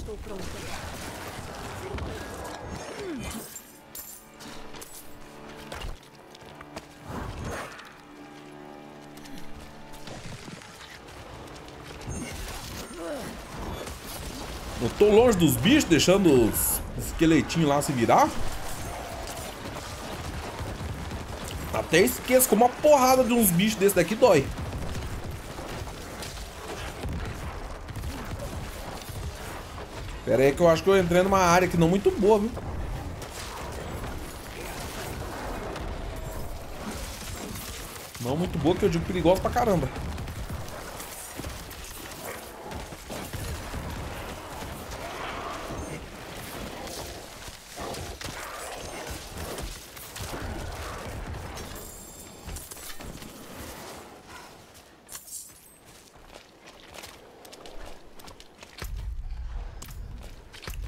Eu tô longe dos bichos, deixando os esqueletinhos lá se virar. Até esqueço que uma porrada de uns bichos desse daqui dói. Pera aí que eu acho que eu entrei numa área que não muito boa, viu? Não muito boa, que eu digo perigosa pra caramba.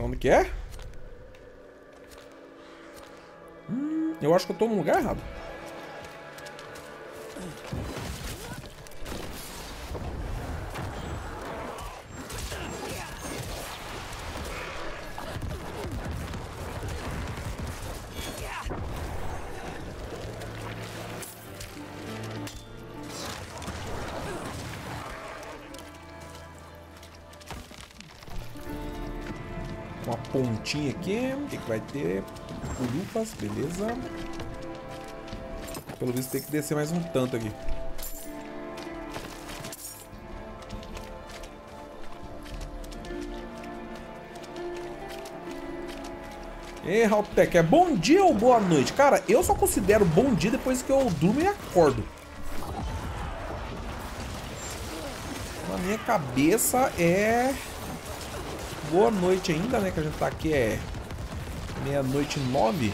Onde que é? Eu acho que eu tô no lugar errado. Uma pontinha aqui. O que que vai ter? Lupas, beleza. Pelo visto tem que descer mais um tanto aqui. Ei, Halptec, é bom dia ou boa noite? Cara, eu só considero bom dia depois que eu durmo e acordo. Na minha cabeça é... boa noite ainda, né? Que a gente tá aqui é... 00:09.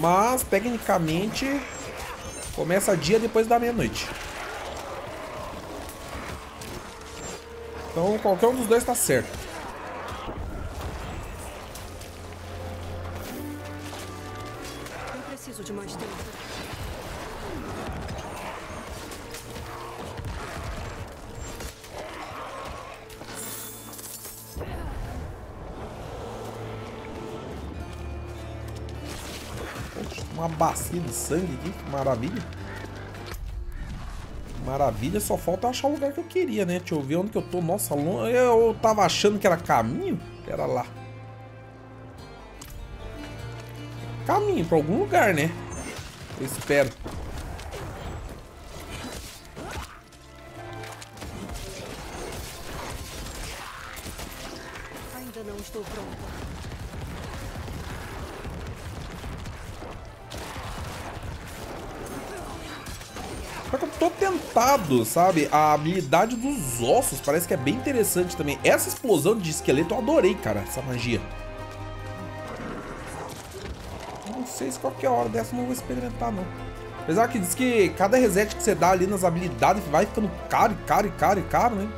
Mas, tecnicamente, começa dia depois da meia-noite. Então, qualquer um dos dois tá certo. Eu preciso de mais tempo. Uma bacia de sangue aqui, que maravilha. Maravilha, só falta achar o lugar que eu queria, né? Deixa eu ver onde que eu tô. Nossa, eu tava achando que era caminho. Era lá. Caminho pra algum lugar, né? Eu espero. Ainda não estou pronta. Porque eu tô tentado, sabe? A habilidade dos ossos parece que é bem interessante também. Essa explosão de esqueleto eu adorei, cara. Essa magia. Não sei se qualquer hora dessa eu não vou experimentar, não. Apesar que diz que cada reset que você dá ali nas habilidades vai ficando caro, caro, caro, caro, né?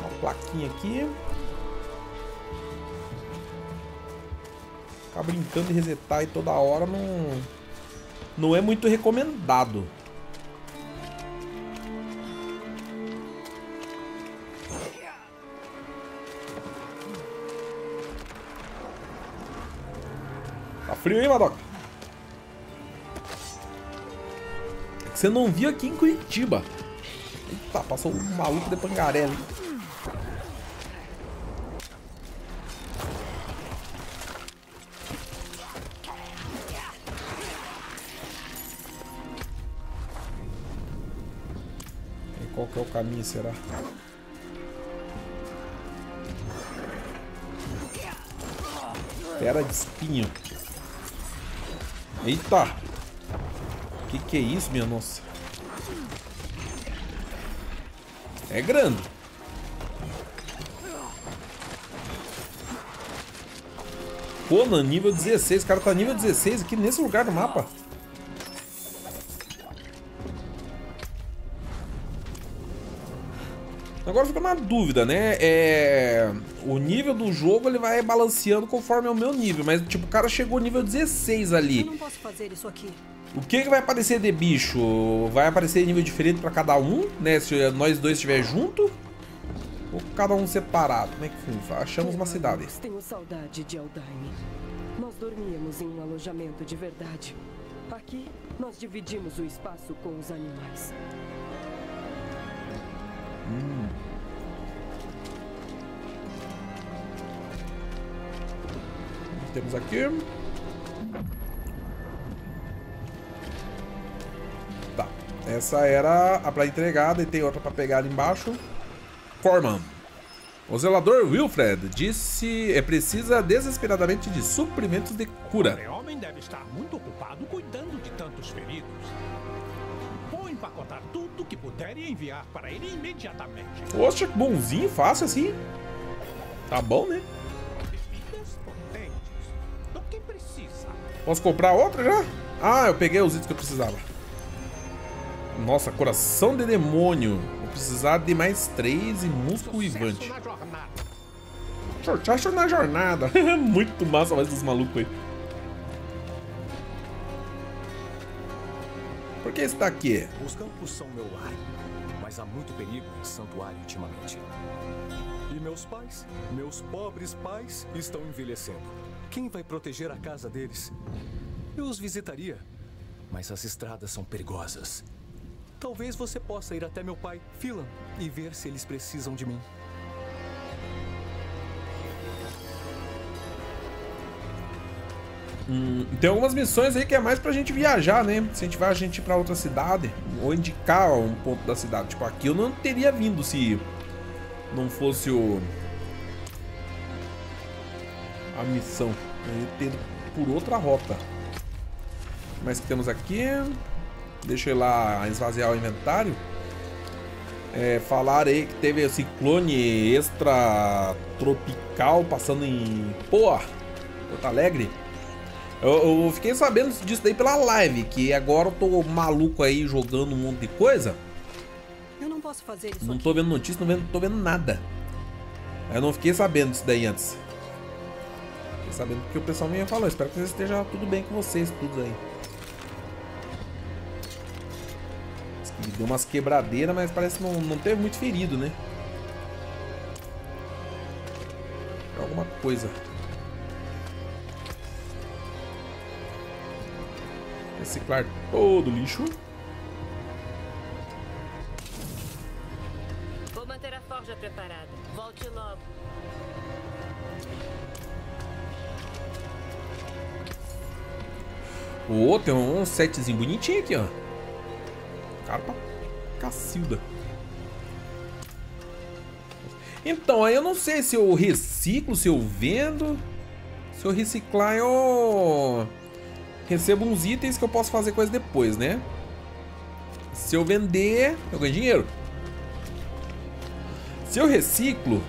Uma plaquinha aqui. Ficar brincando de resetar aí toda hora não... não é muito recomendado. Tá frio, hein, Madoka? É que você não viu aqui em Curitiba. Eita, passou um maluco de pangaré ali. Qual que é o caminho, será? Pera de espinho. Eita! Que é isso, minha nossa? É grande. Pô, no nível 16. O cara tá nível 16 aqui nesse lugar do mapa. Agora fica uma dúvida, né? O nível do jogo ele vai balanceando conforme é o meu nível. Mas, tipo, o cara chegou no nível 16 ali. Eu não posso fazer isso aqui. O que vai aparecer de bicho? Vai aparecer nível diferente pra cada um, né? Se nós dois estiver junto. Ou cada um separado? Como é que achamos uma cidade? Tenho saudade de Aldaime. Nós dormíamos em um alojamento de verdade. Aqui, nós dividimos o espaço com os animais. Temos aqui. Tá. Essa era a pra entregada e tem outra pra pegar ali embaixo. Foreman. O zelador Wilfred disse precisa desesperadamente de suprimentos de cura. O homem deve estar muito ocupado cuidando de tantos feridos. Vou empacotar tudo que puder e enviar para ele imediatamente. Poxa, que bonzinho, fácil assim. Tá bom, né? Posso comprar outra já? Ah, eu peguei os itens que eu precisava. Nossa, coração de demônio. Vou precisar de mais 3 e músculo vivante. Short Rest na jornada. Muito massa mais dos malucos aí. Por que está aqui? Os campos são meu lar, mas há muito perigo em santuário ultimamente. E meus pobres pais, estão envelhecendo. Quem vai proteger a casa deles? Eu os visitaria, mas as estradas são perigosas. Talvez você possa ir até meu pai, Phelan, e ver se eles precisam de mim. Tem algumas missões aí que é mais pra gente viajar, né? Incentivar a gente pra outra cidade, ou indicar um ponto da cidade. Tipo, aqui eu não teria vindo se não fosse o... a missão. Eu ia ter ido por outra rota. Mas que temos aqui... Deixa eu ir lá esvaziar o inventário. Falar aí que teve o ciclone extra tropical passando em Poá, Porto Alegre. Eu fiquei sabendo disso daí pela live, que agora eu tô maluco aí jogando um monte de coisa. Eu não posso fazer isso. Não tô vendo notícia, não tô vendo nada. Eu não fiquei sabendo disso daí antes. Fiquei sabendo porque o pessoal me falou. Espero que esteja tudo bem com vocês, tudo aí. Deu umas quebradeiras, mas parece que não teve muito ferido, né? Alguma coisa. Reciclar todo o lixo. Vou manter a forja preparada. Volte logo. Oh, tem um setzinho bonitinho aqui, ó. Carpa cacilda. Então, aí eu não sei se eu reciclo, se eu vendo. Se eu reciclar, eu recebo uns itens que eu posso fazer coisa depois, né? Se eu vender, eu ganho dinheiro. Se eu reciclo,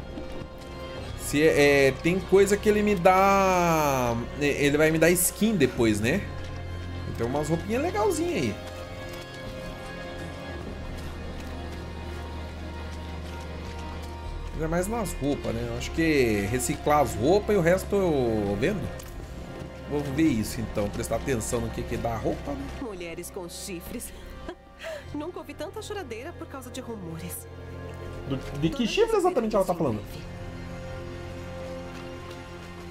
se tem coisa que ele me dá. Ele vai me dar skin depois, né? Então umas roupinhas legalzinhas aí. É mais nas roupas, né? Eu acho que reciclar as roupas e o resto eu vendo. Vamos ver isso então, prestar atenção no que dá a roupa, né? Mulheres com chifres. Nunca ouvi tanta choradeira por causa de rumores. De que chifre exatamente ela tá falando?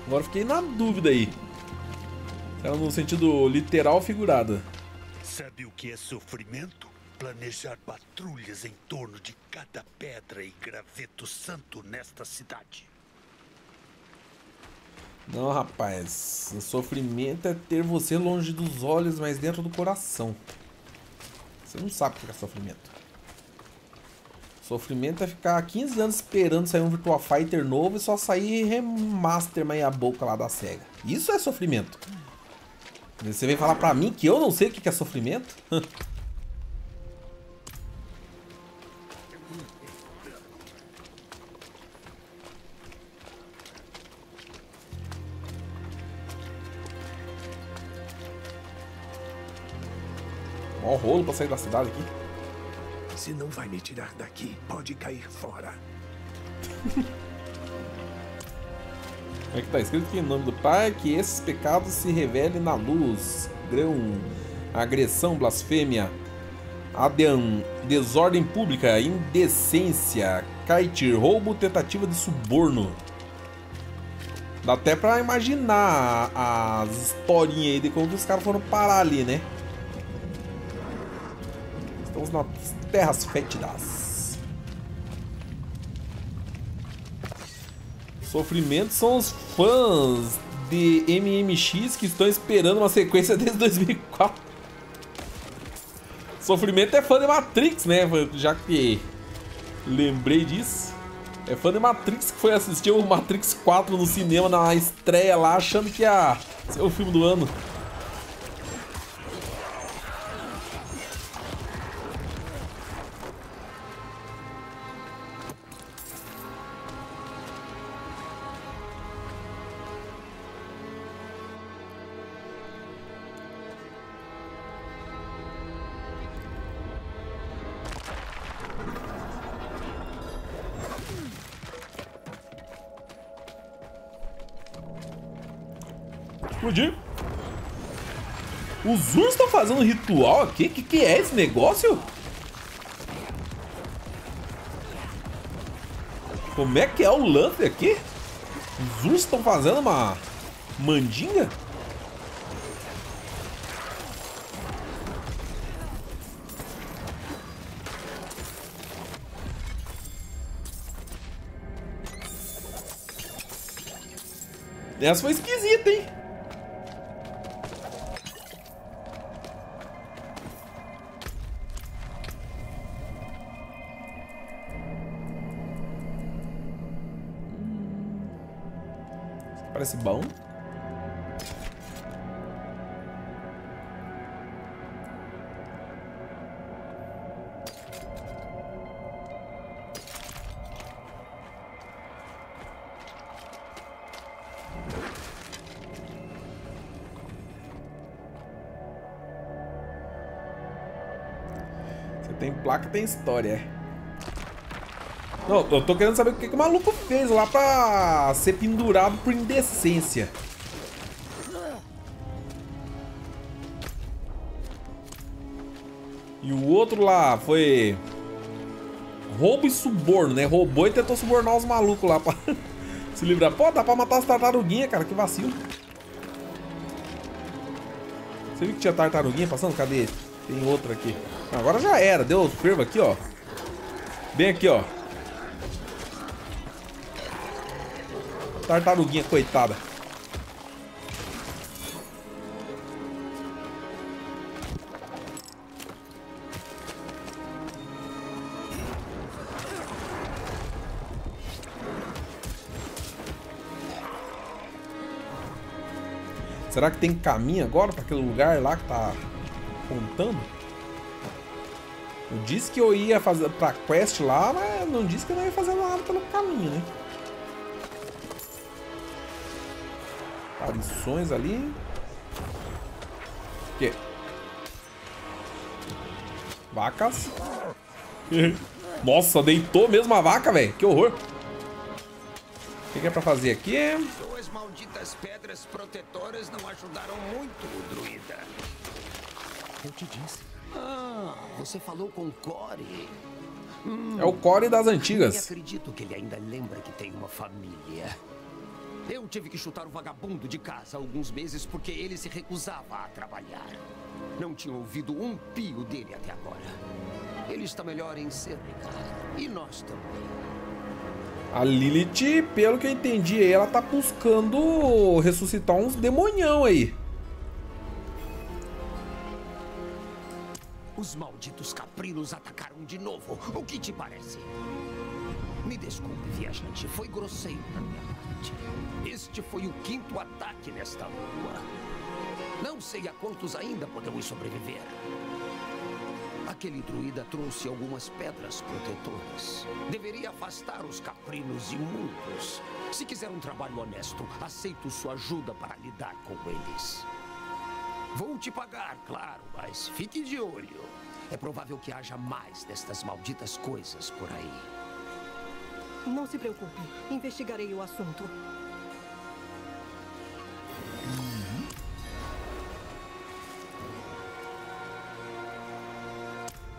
Agora fiquei na dúvida aí. Ela no sentido literal ou figurado. Sabe o que é sofrimento? Planejar patrulhas em torno de cada pedra e graveto santo nesta cidade. Não, rapaz. O sofrimento é ter você longe dos olhos, mas dentro do coração. Você não sabe o que é sofrimento. Sofrimento é ficar 15 anos esperando sair um Virtua Fighter novo e só sair remaster meia boca lá da SEGA. Isso é sofrimento. Você vem falar pra mim que eu não sei o que é sofrimento? Ó, rolo pra sair da cidade aqui. Se não vai me tirar daqui, pode cair fora. É que tá escrito que em nome do Pai, que esses pecados se revelem na luz. Grão, agressão, blasfêmia, adeão, desordem pública, indecência, caitir, roubo, tentativa de suborno. Dá até pra imaginar as historinhas aí de como os caras foram parar ali, né? Estamos nas terras fétidas. Sofrimento são os fãs de MMX que estão esperando uma sequência desde 2004. Sofrimento é fã de Matrix, né? Já que lembrei disso. É fã de Matrix que foi assistir o Matrix 4 no cinema na estreia lá, achando que ia ser o filme do ano. Explodir. Os ursos estão fazendo ritual aqui? Que é esse negócio? Como é que é o lance aqui? Os ursos estão fazendo uma mandinga? Essa foi esquisita, hein? Parece bom. Você tem placa, tem história. Não, eu tô querendo saber o que o maluco fez lá pra ser pendurado por indecência. E o outro lá foi roubo e suborno, né? Roubou e tentou subornar os malucos lá pra se livrar. Pô, dá pra matar as tartaruguinhas, cara, que vacilo. Você viu que tinha tartaruguinha passando? Cadê? Tem outra aqui. Agora já era, deu curva aqui, ó. Bem aqui, ó. Tartaruguinha, coitada. Será que tem caminho agora para aquele lugar lá que tá apontando? Eu disse que eu ia fazer pra quest lá, mas não disse que eu não ia fazer nada pelo caminho, né? Aparições ali. O quê? Vacas. Nossa, deitou mesmo a vaca, velho. Que horror. O que é pra fazer aqui? Suas malditas pedras protetoras não ajudaram muito o druida. Eu te disse. Ah, você falou com o Core. É o Core das antigas. Eu acredito que ele ainda lembra que tem uma família. Eu tive que chutar o vagabundo de casa há alguns meses porque ele se recusava a trabalhar. Não tinha ouvido um pio dele até agora. Ele está melhor em ser ligado. E nós também. A Lilith, pelo que eu entendi, ela tá buscando ressuscitar uns demonião aí. Os malditos caprinos atacaram de novo. O que te parece? Me desculpe, viajante. Foi grosseiro da minha parte. Este foi o 5º ataque nesta rua. Não sei a quantos ainda podemos sobreviver. Aquele druida trouxe algumas pedras protetoras. Deveria afastar os caprinos imundos. Se quiser um trabalho honesto, aceito sua ajuda para lidar com eles. Vou te pagar, claro, mas fique de olho. É provável que haja mais destas malditas coisas por aí. Não se preocupe, investigarei o assunto.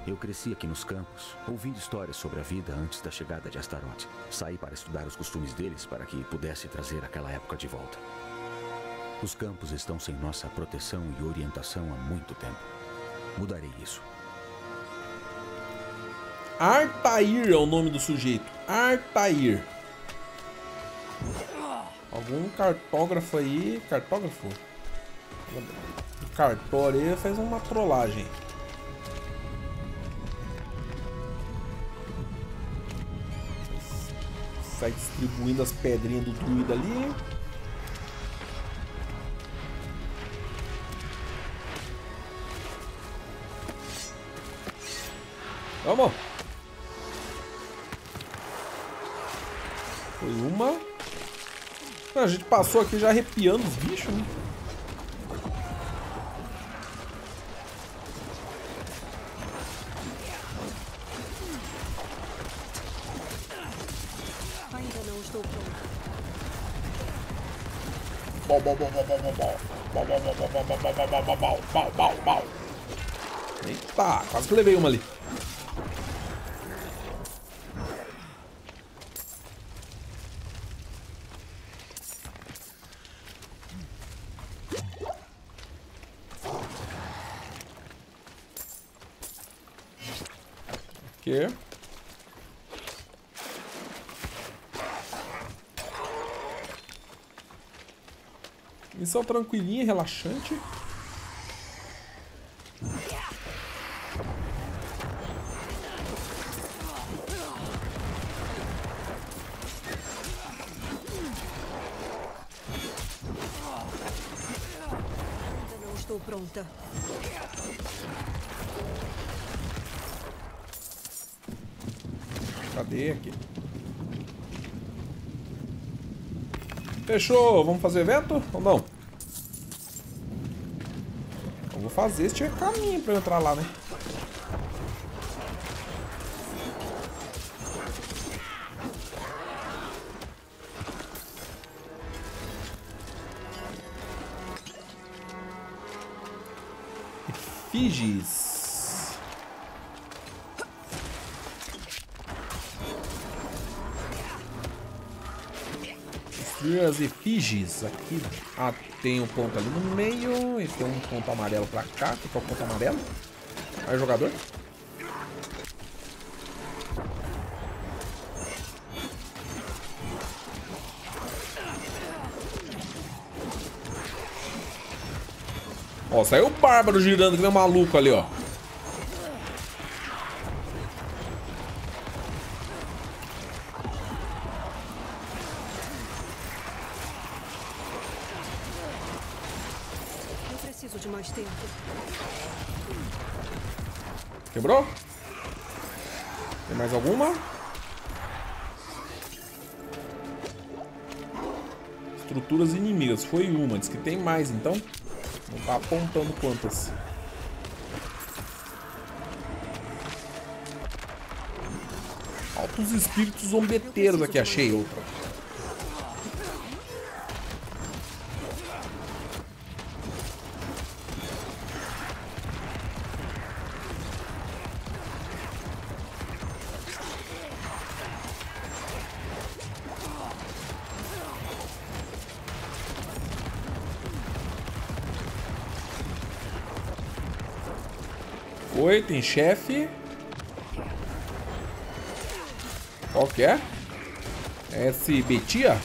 Eu cresci aqui nos campos, ouvindo histórias sobre a vida antes da chegada de Astaroth. Saí para estudar os costumes deles para que pudesse trazer aquela época de volta. Os campos estão sem nossa proteção e orientação há muito tempo. Mudarei isso. Artair é o nome do sujeito. Artair. Algum cartógrafo aí... Cartógrafo? O cartório aí fez uma trollagem. Sai distribuindo as pedrinhas do druida ali. Vamos! Foi uma. A gente passou aqui já arrepiando os bichos, né? Eita, quase que levei uma ali. Aqui. Missão tranquilinha, relaxante. Ainda não estou pronta. Cadê aqui? Fechou! Vamos fazer evento ou não? Eu vou fazer se tiver caminho pra eu entrar lá, né? Efígies. As efígies aqui. Ah, tem um ponto ali no meio. E tem um ponto amarelo pra cá. Que é o ponto amarelo. Aí, jogador. Ó, saiu o bárbaro girando que nem um maluco ali, ó. Quebrou? Tem mais alguma? Estruturas inimigas. Foi uma. Diz que tem mais, então. Não tá apontando quantas. Altos espíritos zombeteiros aqui. Achei outra. Oi, tem chefe. Qual que é? É esse Betia?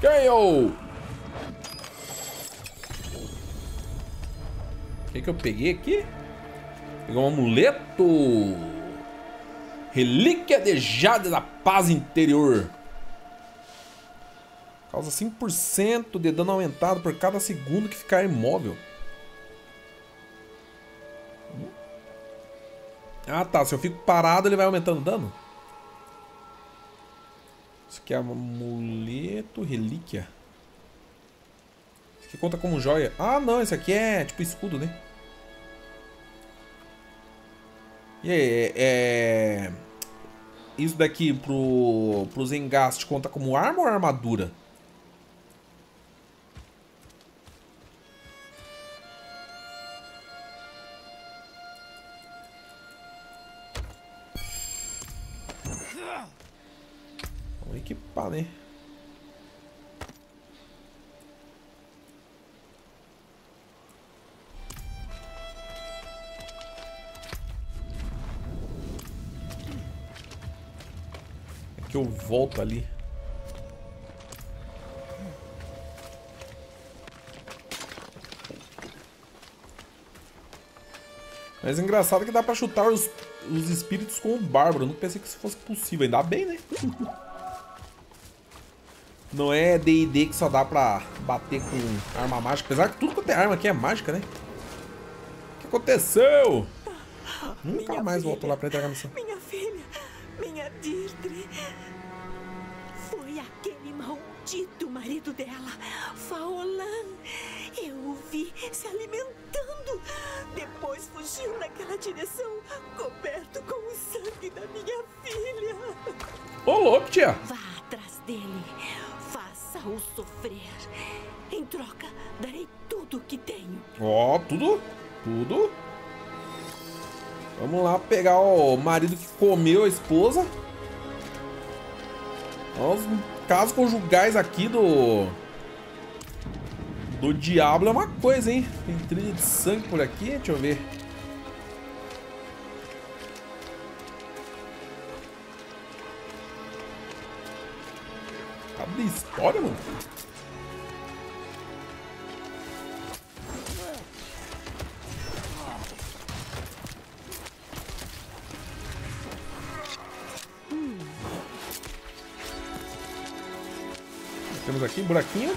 Ganhou! O que eu peguei aqui? Peguei um amuleto. Relíquia de Jade da Paz Interior. Causa 5% de dano aumentado por cada segundo que ficar imóvel. Ah, tá. Se eu fico parado, ele vai aumentando o dano. Isso aqui é amuleto, relíquia. Isso aqui conta como joia. Ah, não. Isso aqui é tipo escudo, né? E aí, isso daqui pro Zengast conta como arma ou armadura? Vamos equipar, né? Eu volto ali. Mas é engraçado que dá pra chutar os espíritos com o bárbaro. Eu não pensei que isso fosse possível. Ainda bem, né? Não é D&D que só dá pra bater com arma mágica. Apesar que tudo quanto é arma aqui é mágica, né? O que aconteceu? Nunca mais volto lá pra entregar a missão. Minha filha, minha Deirdre. Foi aquele maldito marido dela, Faolan. Eu o vi. vi se alimentando. Depois fugiu naquela direção, coberto com o sangue da minha filha. Ô, louco, tia. Vá atrás dele. Faça-o sofrer. Em troca, darei tudo o que tenho. Ó, tudo? Tudo? Vamos lá pegar o marido que comeu a esposa. Os casos conjugais aqui do Diablo é uma coisa, hein? Tem trilha de sangue por aqui, deixa eu ver. Acabou a história, mano. Temos aqui um buraquinho.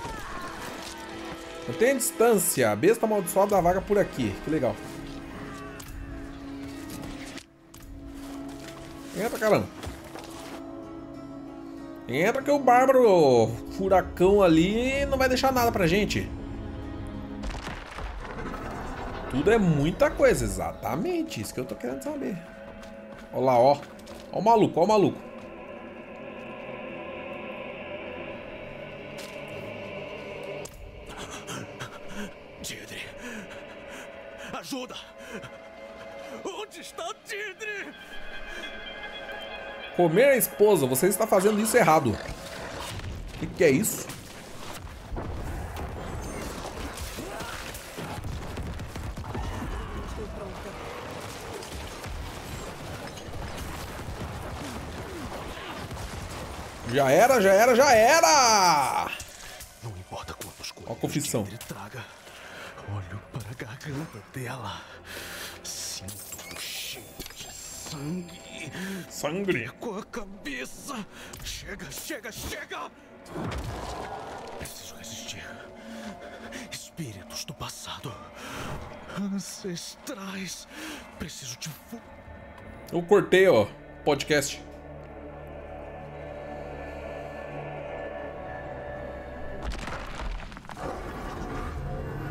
Mantém a distância. A besta amaldiçoada da vaga por aqui. Que legal. Entra, caramba. Entra que o bárbaro furacão ali não vai deixar nada pra gente. Tudo é muita coisa. Exatamente. Isso que eu tô querendo saber. Olha lá, ó. Ó o maluco, ó o maluco. Ajuda! Onde está Deirdre? Comer a esposa, você está fazendo isso errado. O que é isso? Já era, já era, já era! Não importa quantos coisas. Ó a confissão. Olho para a garganta dela. Sinto o cheiro de sangue. Sangue com a cabeça. Chega, chega, chega. Preciso resistir. Espíritos do passado. Ancestrais. Preciso de... Eu cortei, ó. Podcast.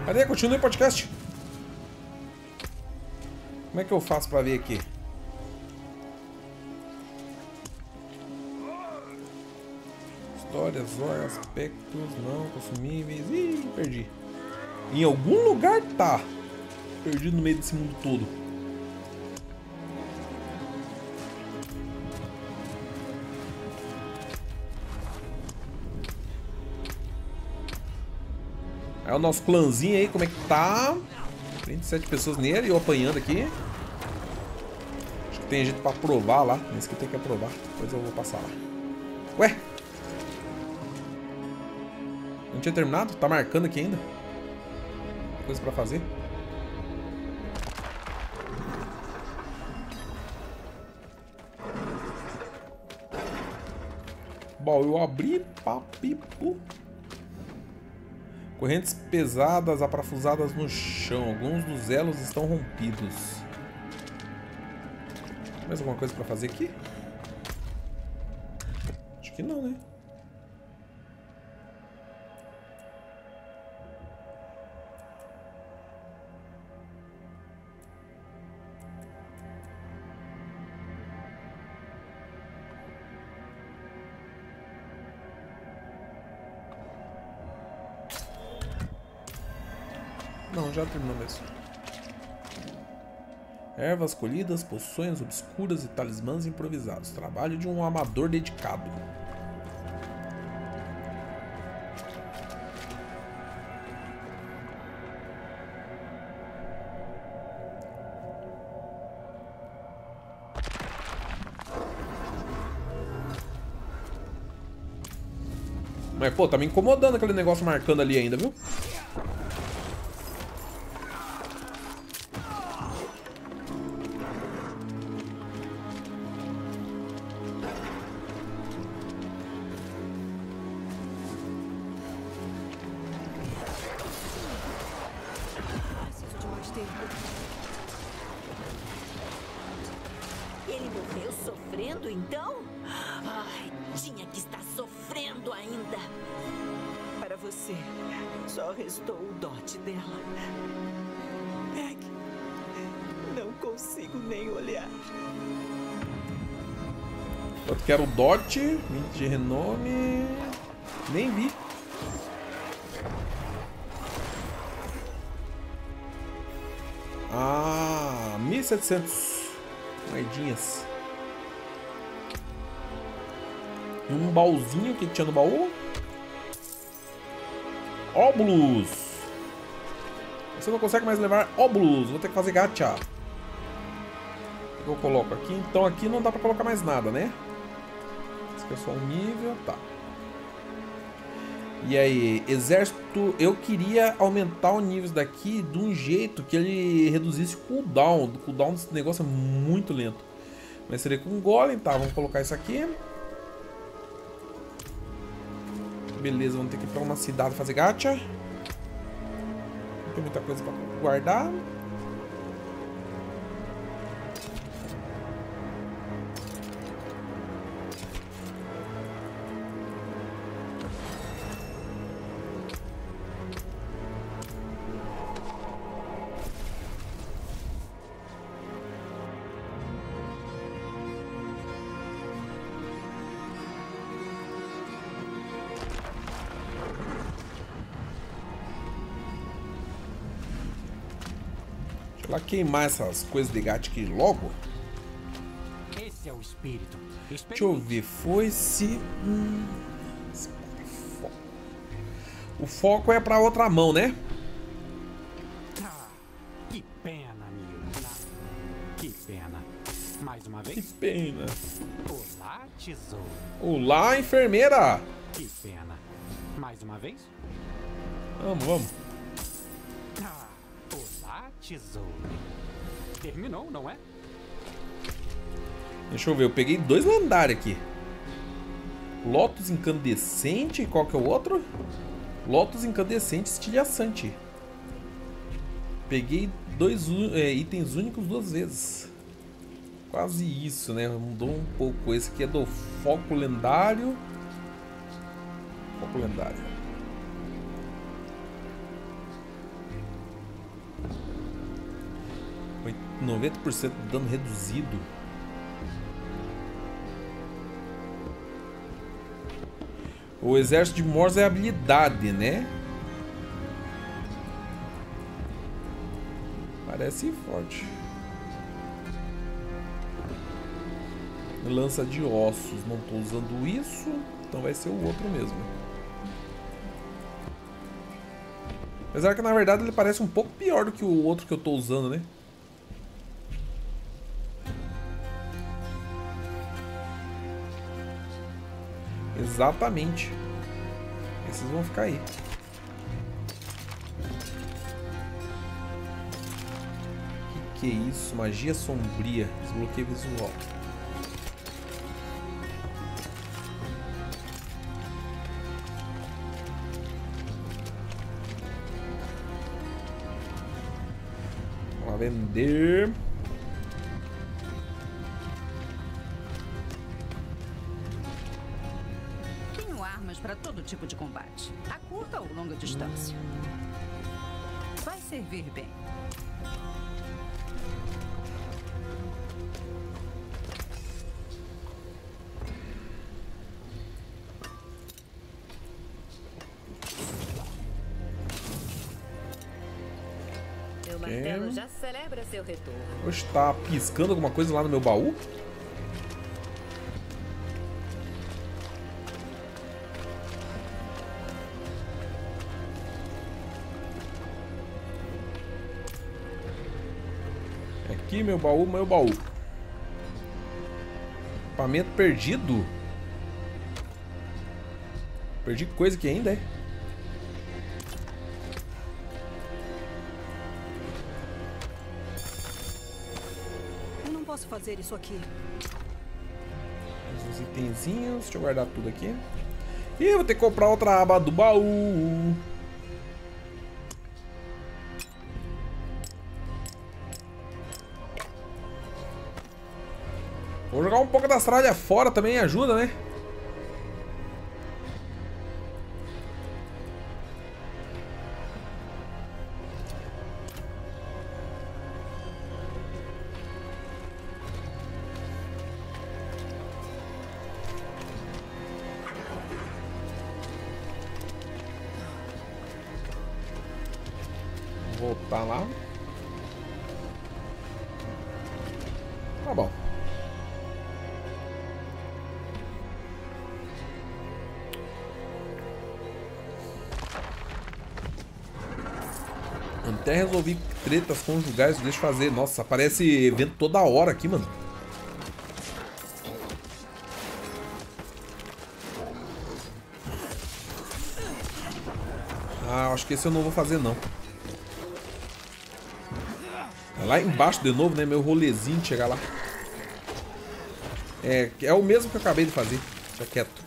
Cadê? Continue o podcast. Como é que eu faço pra ver aqui? Histórias, horas, aspectos, não consumíveis. Ih, perdi. Em algum lugar tá. Perdido no meio desse mundo todo. É o nosso clãzinho aí, como é que tá? 37 pessoas nele, eu apanhando aqui. Acho que tem gente pra provar lá. Nesse que tem que aprovar. Depois eu vou passar lá. Ué? Não tinha terminado? Tá marcando aqui ainda. Coisa pra fazer. Bom, eu abri papipo. Correntes pesadas aparafusadas no chão. Alguns dos elos estão rompidos. Mais alguma coisa pra fazer aqui? Acho que não, né? Não, já terminou mesmo. Ervas colhidas, poções obscuras e talismãs improvisados. Trabalho de um amador dedicado. Mas pô, tá me incomodando aquele negócio marcando ali ainda, viu? Ele morreu sofrendo, então? Ai, tinha que estar sofrendo ainda. Para você. Só restou o dote dela. Meg, não consigo nem olhar. Eu quero o dote, 20 de renome. Nem vi. Ah, 1700 moedinhas. E um baúzinho que tinha no baú. Óbulos. Você não consegue mais levar óbulos. Vou ter que fazer gacha. O que eu coloco aqui? Então aqui não dá pra colocar mais nada, né? Esse aqui é só um nível, tá. E aí, exército, eu queria aumentar o nível daqui de um jeito que ele reduzisse o cooldown. O cooldown desse negócio é muito lento. Mas seria com um golem, tá, vamos colocar isso aqui. Beleza, vamos ter que ir pra uma cidade fazer gacha. Não tem muita coisa pra guardar. Pra queimar essas coisas de gato aqui logo. Esse é o espírito. Deixa eu ver, foi-se. O foco é pra outra mão, né? Ah, que pena, miúda. Que pena. Mais uma vez. Que pena. Olá, tesouro. Olá, enfermeira. Que pena. Mais uma vez. Vamos, vamos. Tesouro. Terminou, não é? Deixa eu ver, eu peguei dois lendários aqui. Lótus incandescente, qual que é o outro? Lótus incandescente estilhaçante. Peguei dois itens únicos duas vezes. Quase isso, né? Mudou um pouco. Esse aqui é do foco lendário. Foco lendário. Foi 90% de dano reduzido. O exército de Morse é habilidade, né? Parece forte. Lança de ossos. Não estou usando isso. Então vai ser o outro mesmo. Apesar que na verdade ele parece um pouco pior do que o outro que eu estou usando, né? Exatamente. Esses vão ficar aí. Que é isso? Magia sombria. Desbloqueio visual. Vamos lá vender. Para todo tipo de combate, a curta ou longa distância. Vai servir bem. Meu martelo já celebra seu retorno. Hoje tá piscando alguma coisa lá no meu baú? Aqui, meu baú, meu baú. Equipamento perdido. Perdi coisa que ainda é. Eu não posso fazer isso aqui. Os itenzinhos, deixa eu guardar tudo aqui. E eu vou ter que comprar outra aba do baú. Vou jogar um pouco das tralhas fora também, ajuda, né? voltar lá. Tá bom. Até resolvi tretas conjugais, deixa eu fazer. Nossa, aparece evento toda hora aqui, mano. Ah, acho que esse eu não vou fazer, não. É lá embaixo de novo, né? Meu rolezinho de chegar lá. É o mesmo que eu acabei de fazer. Deixa quieto.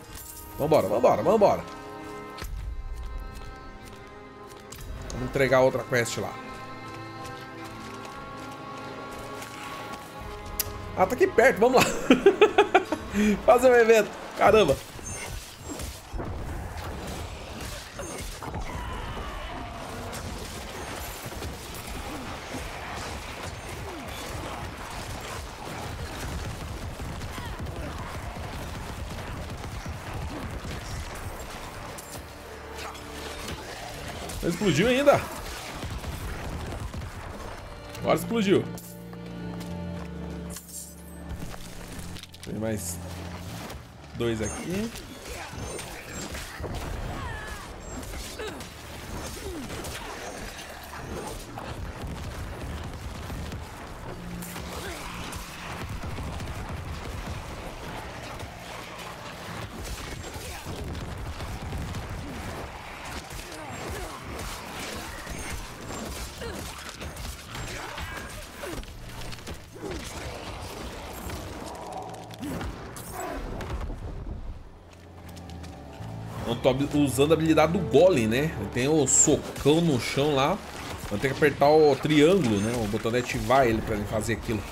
Vambora, vambora, vambora. Vamos entregar outra quest lá. Ah, tá aqui perto, vamos lá. Fazer um evento. Caramba. Não explodiu ainda. Agora explodiu. Tem mais dois aqui. Tô usando a habilidade do Golem, né? Tem o socão no chão lá. Eu tenho que apertar o triângulo, né? O botão de ativar ele pra ele fazer aquilo.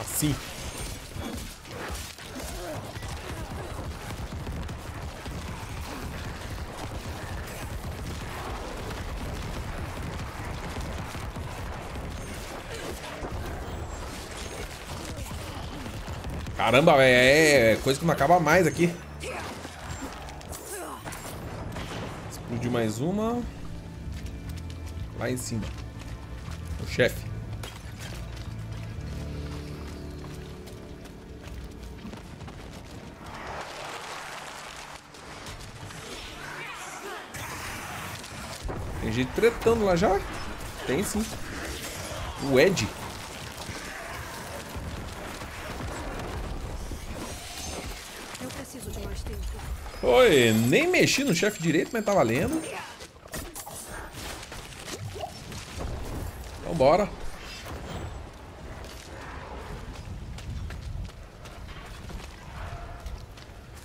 Assim. Caramba, é coisa que não acaba mais aqui. Explodiu mais uma. Lá em cima. O chefe. Tem gente tretando lá já? Tem sim. O Ed. Oi, nem mexi no chefe direito, mas tá valendo. Então bora.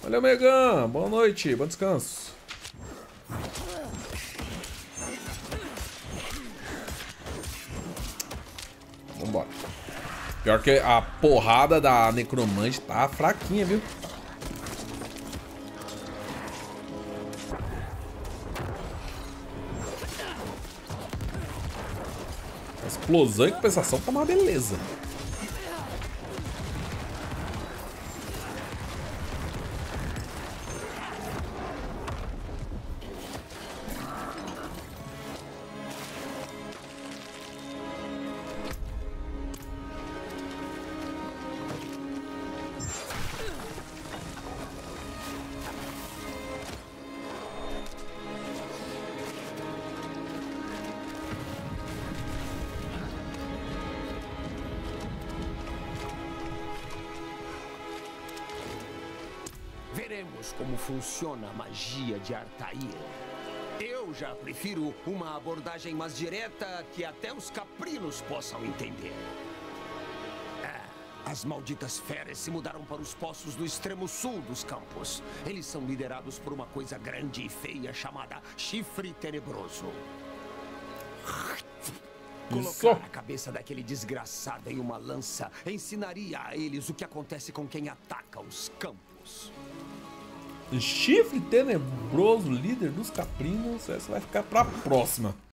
Valeu, Megan. Boa noite, bom descanso. Vambora. Pior que a porrada da Necromante tá fraquinha, viu? Explosão e compensação tá uma beleza. Veremos como funciona a magia de Artair. Eu já prefiro uma abordagem mais direta que até os caprinos possam entender. As malditas feras se mudaram para os poços do extremo sul dos campos. Eles são liderados por uma coisa grande e feia chamada Chifre Tenebroso. Colocar a cabeça daquele desgraçado em uma lança ensinaria a eles o que acontece com quem ataca os campos. Chifre Tenebroso, líder dos caprinos. Essa vai ficar pra próxima.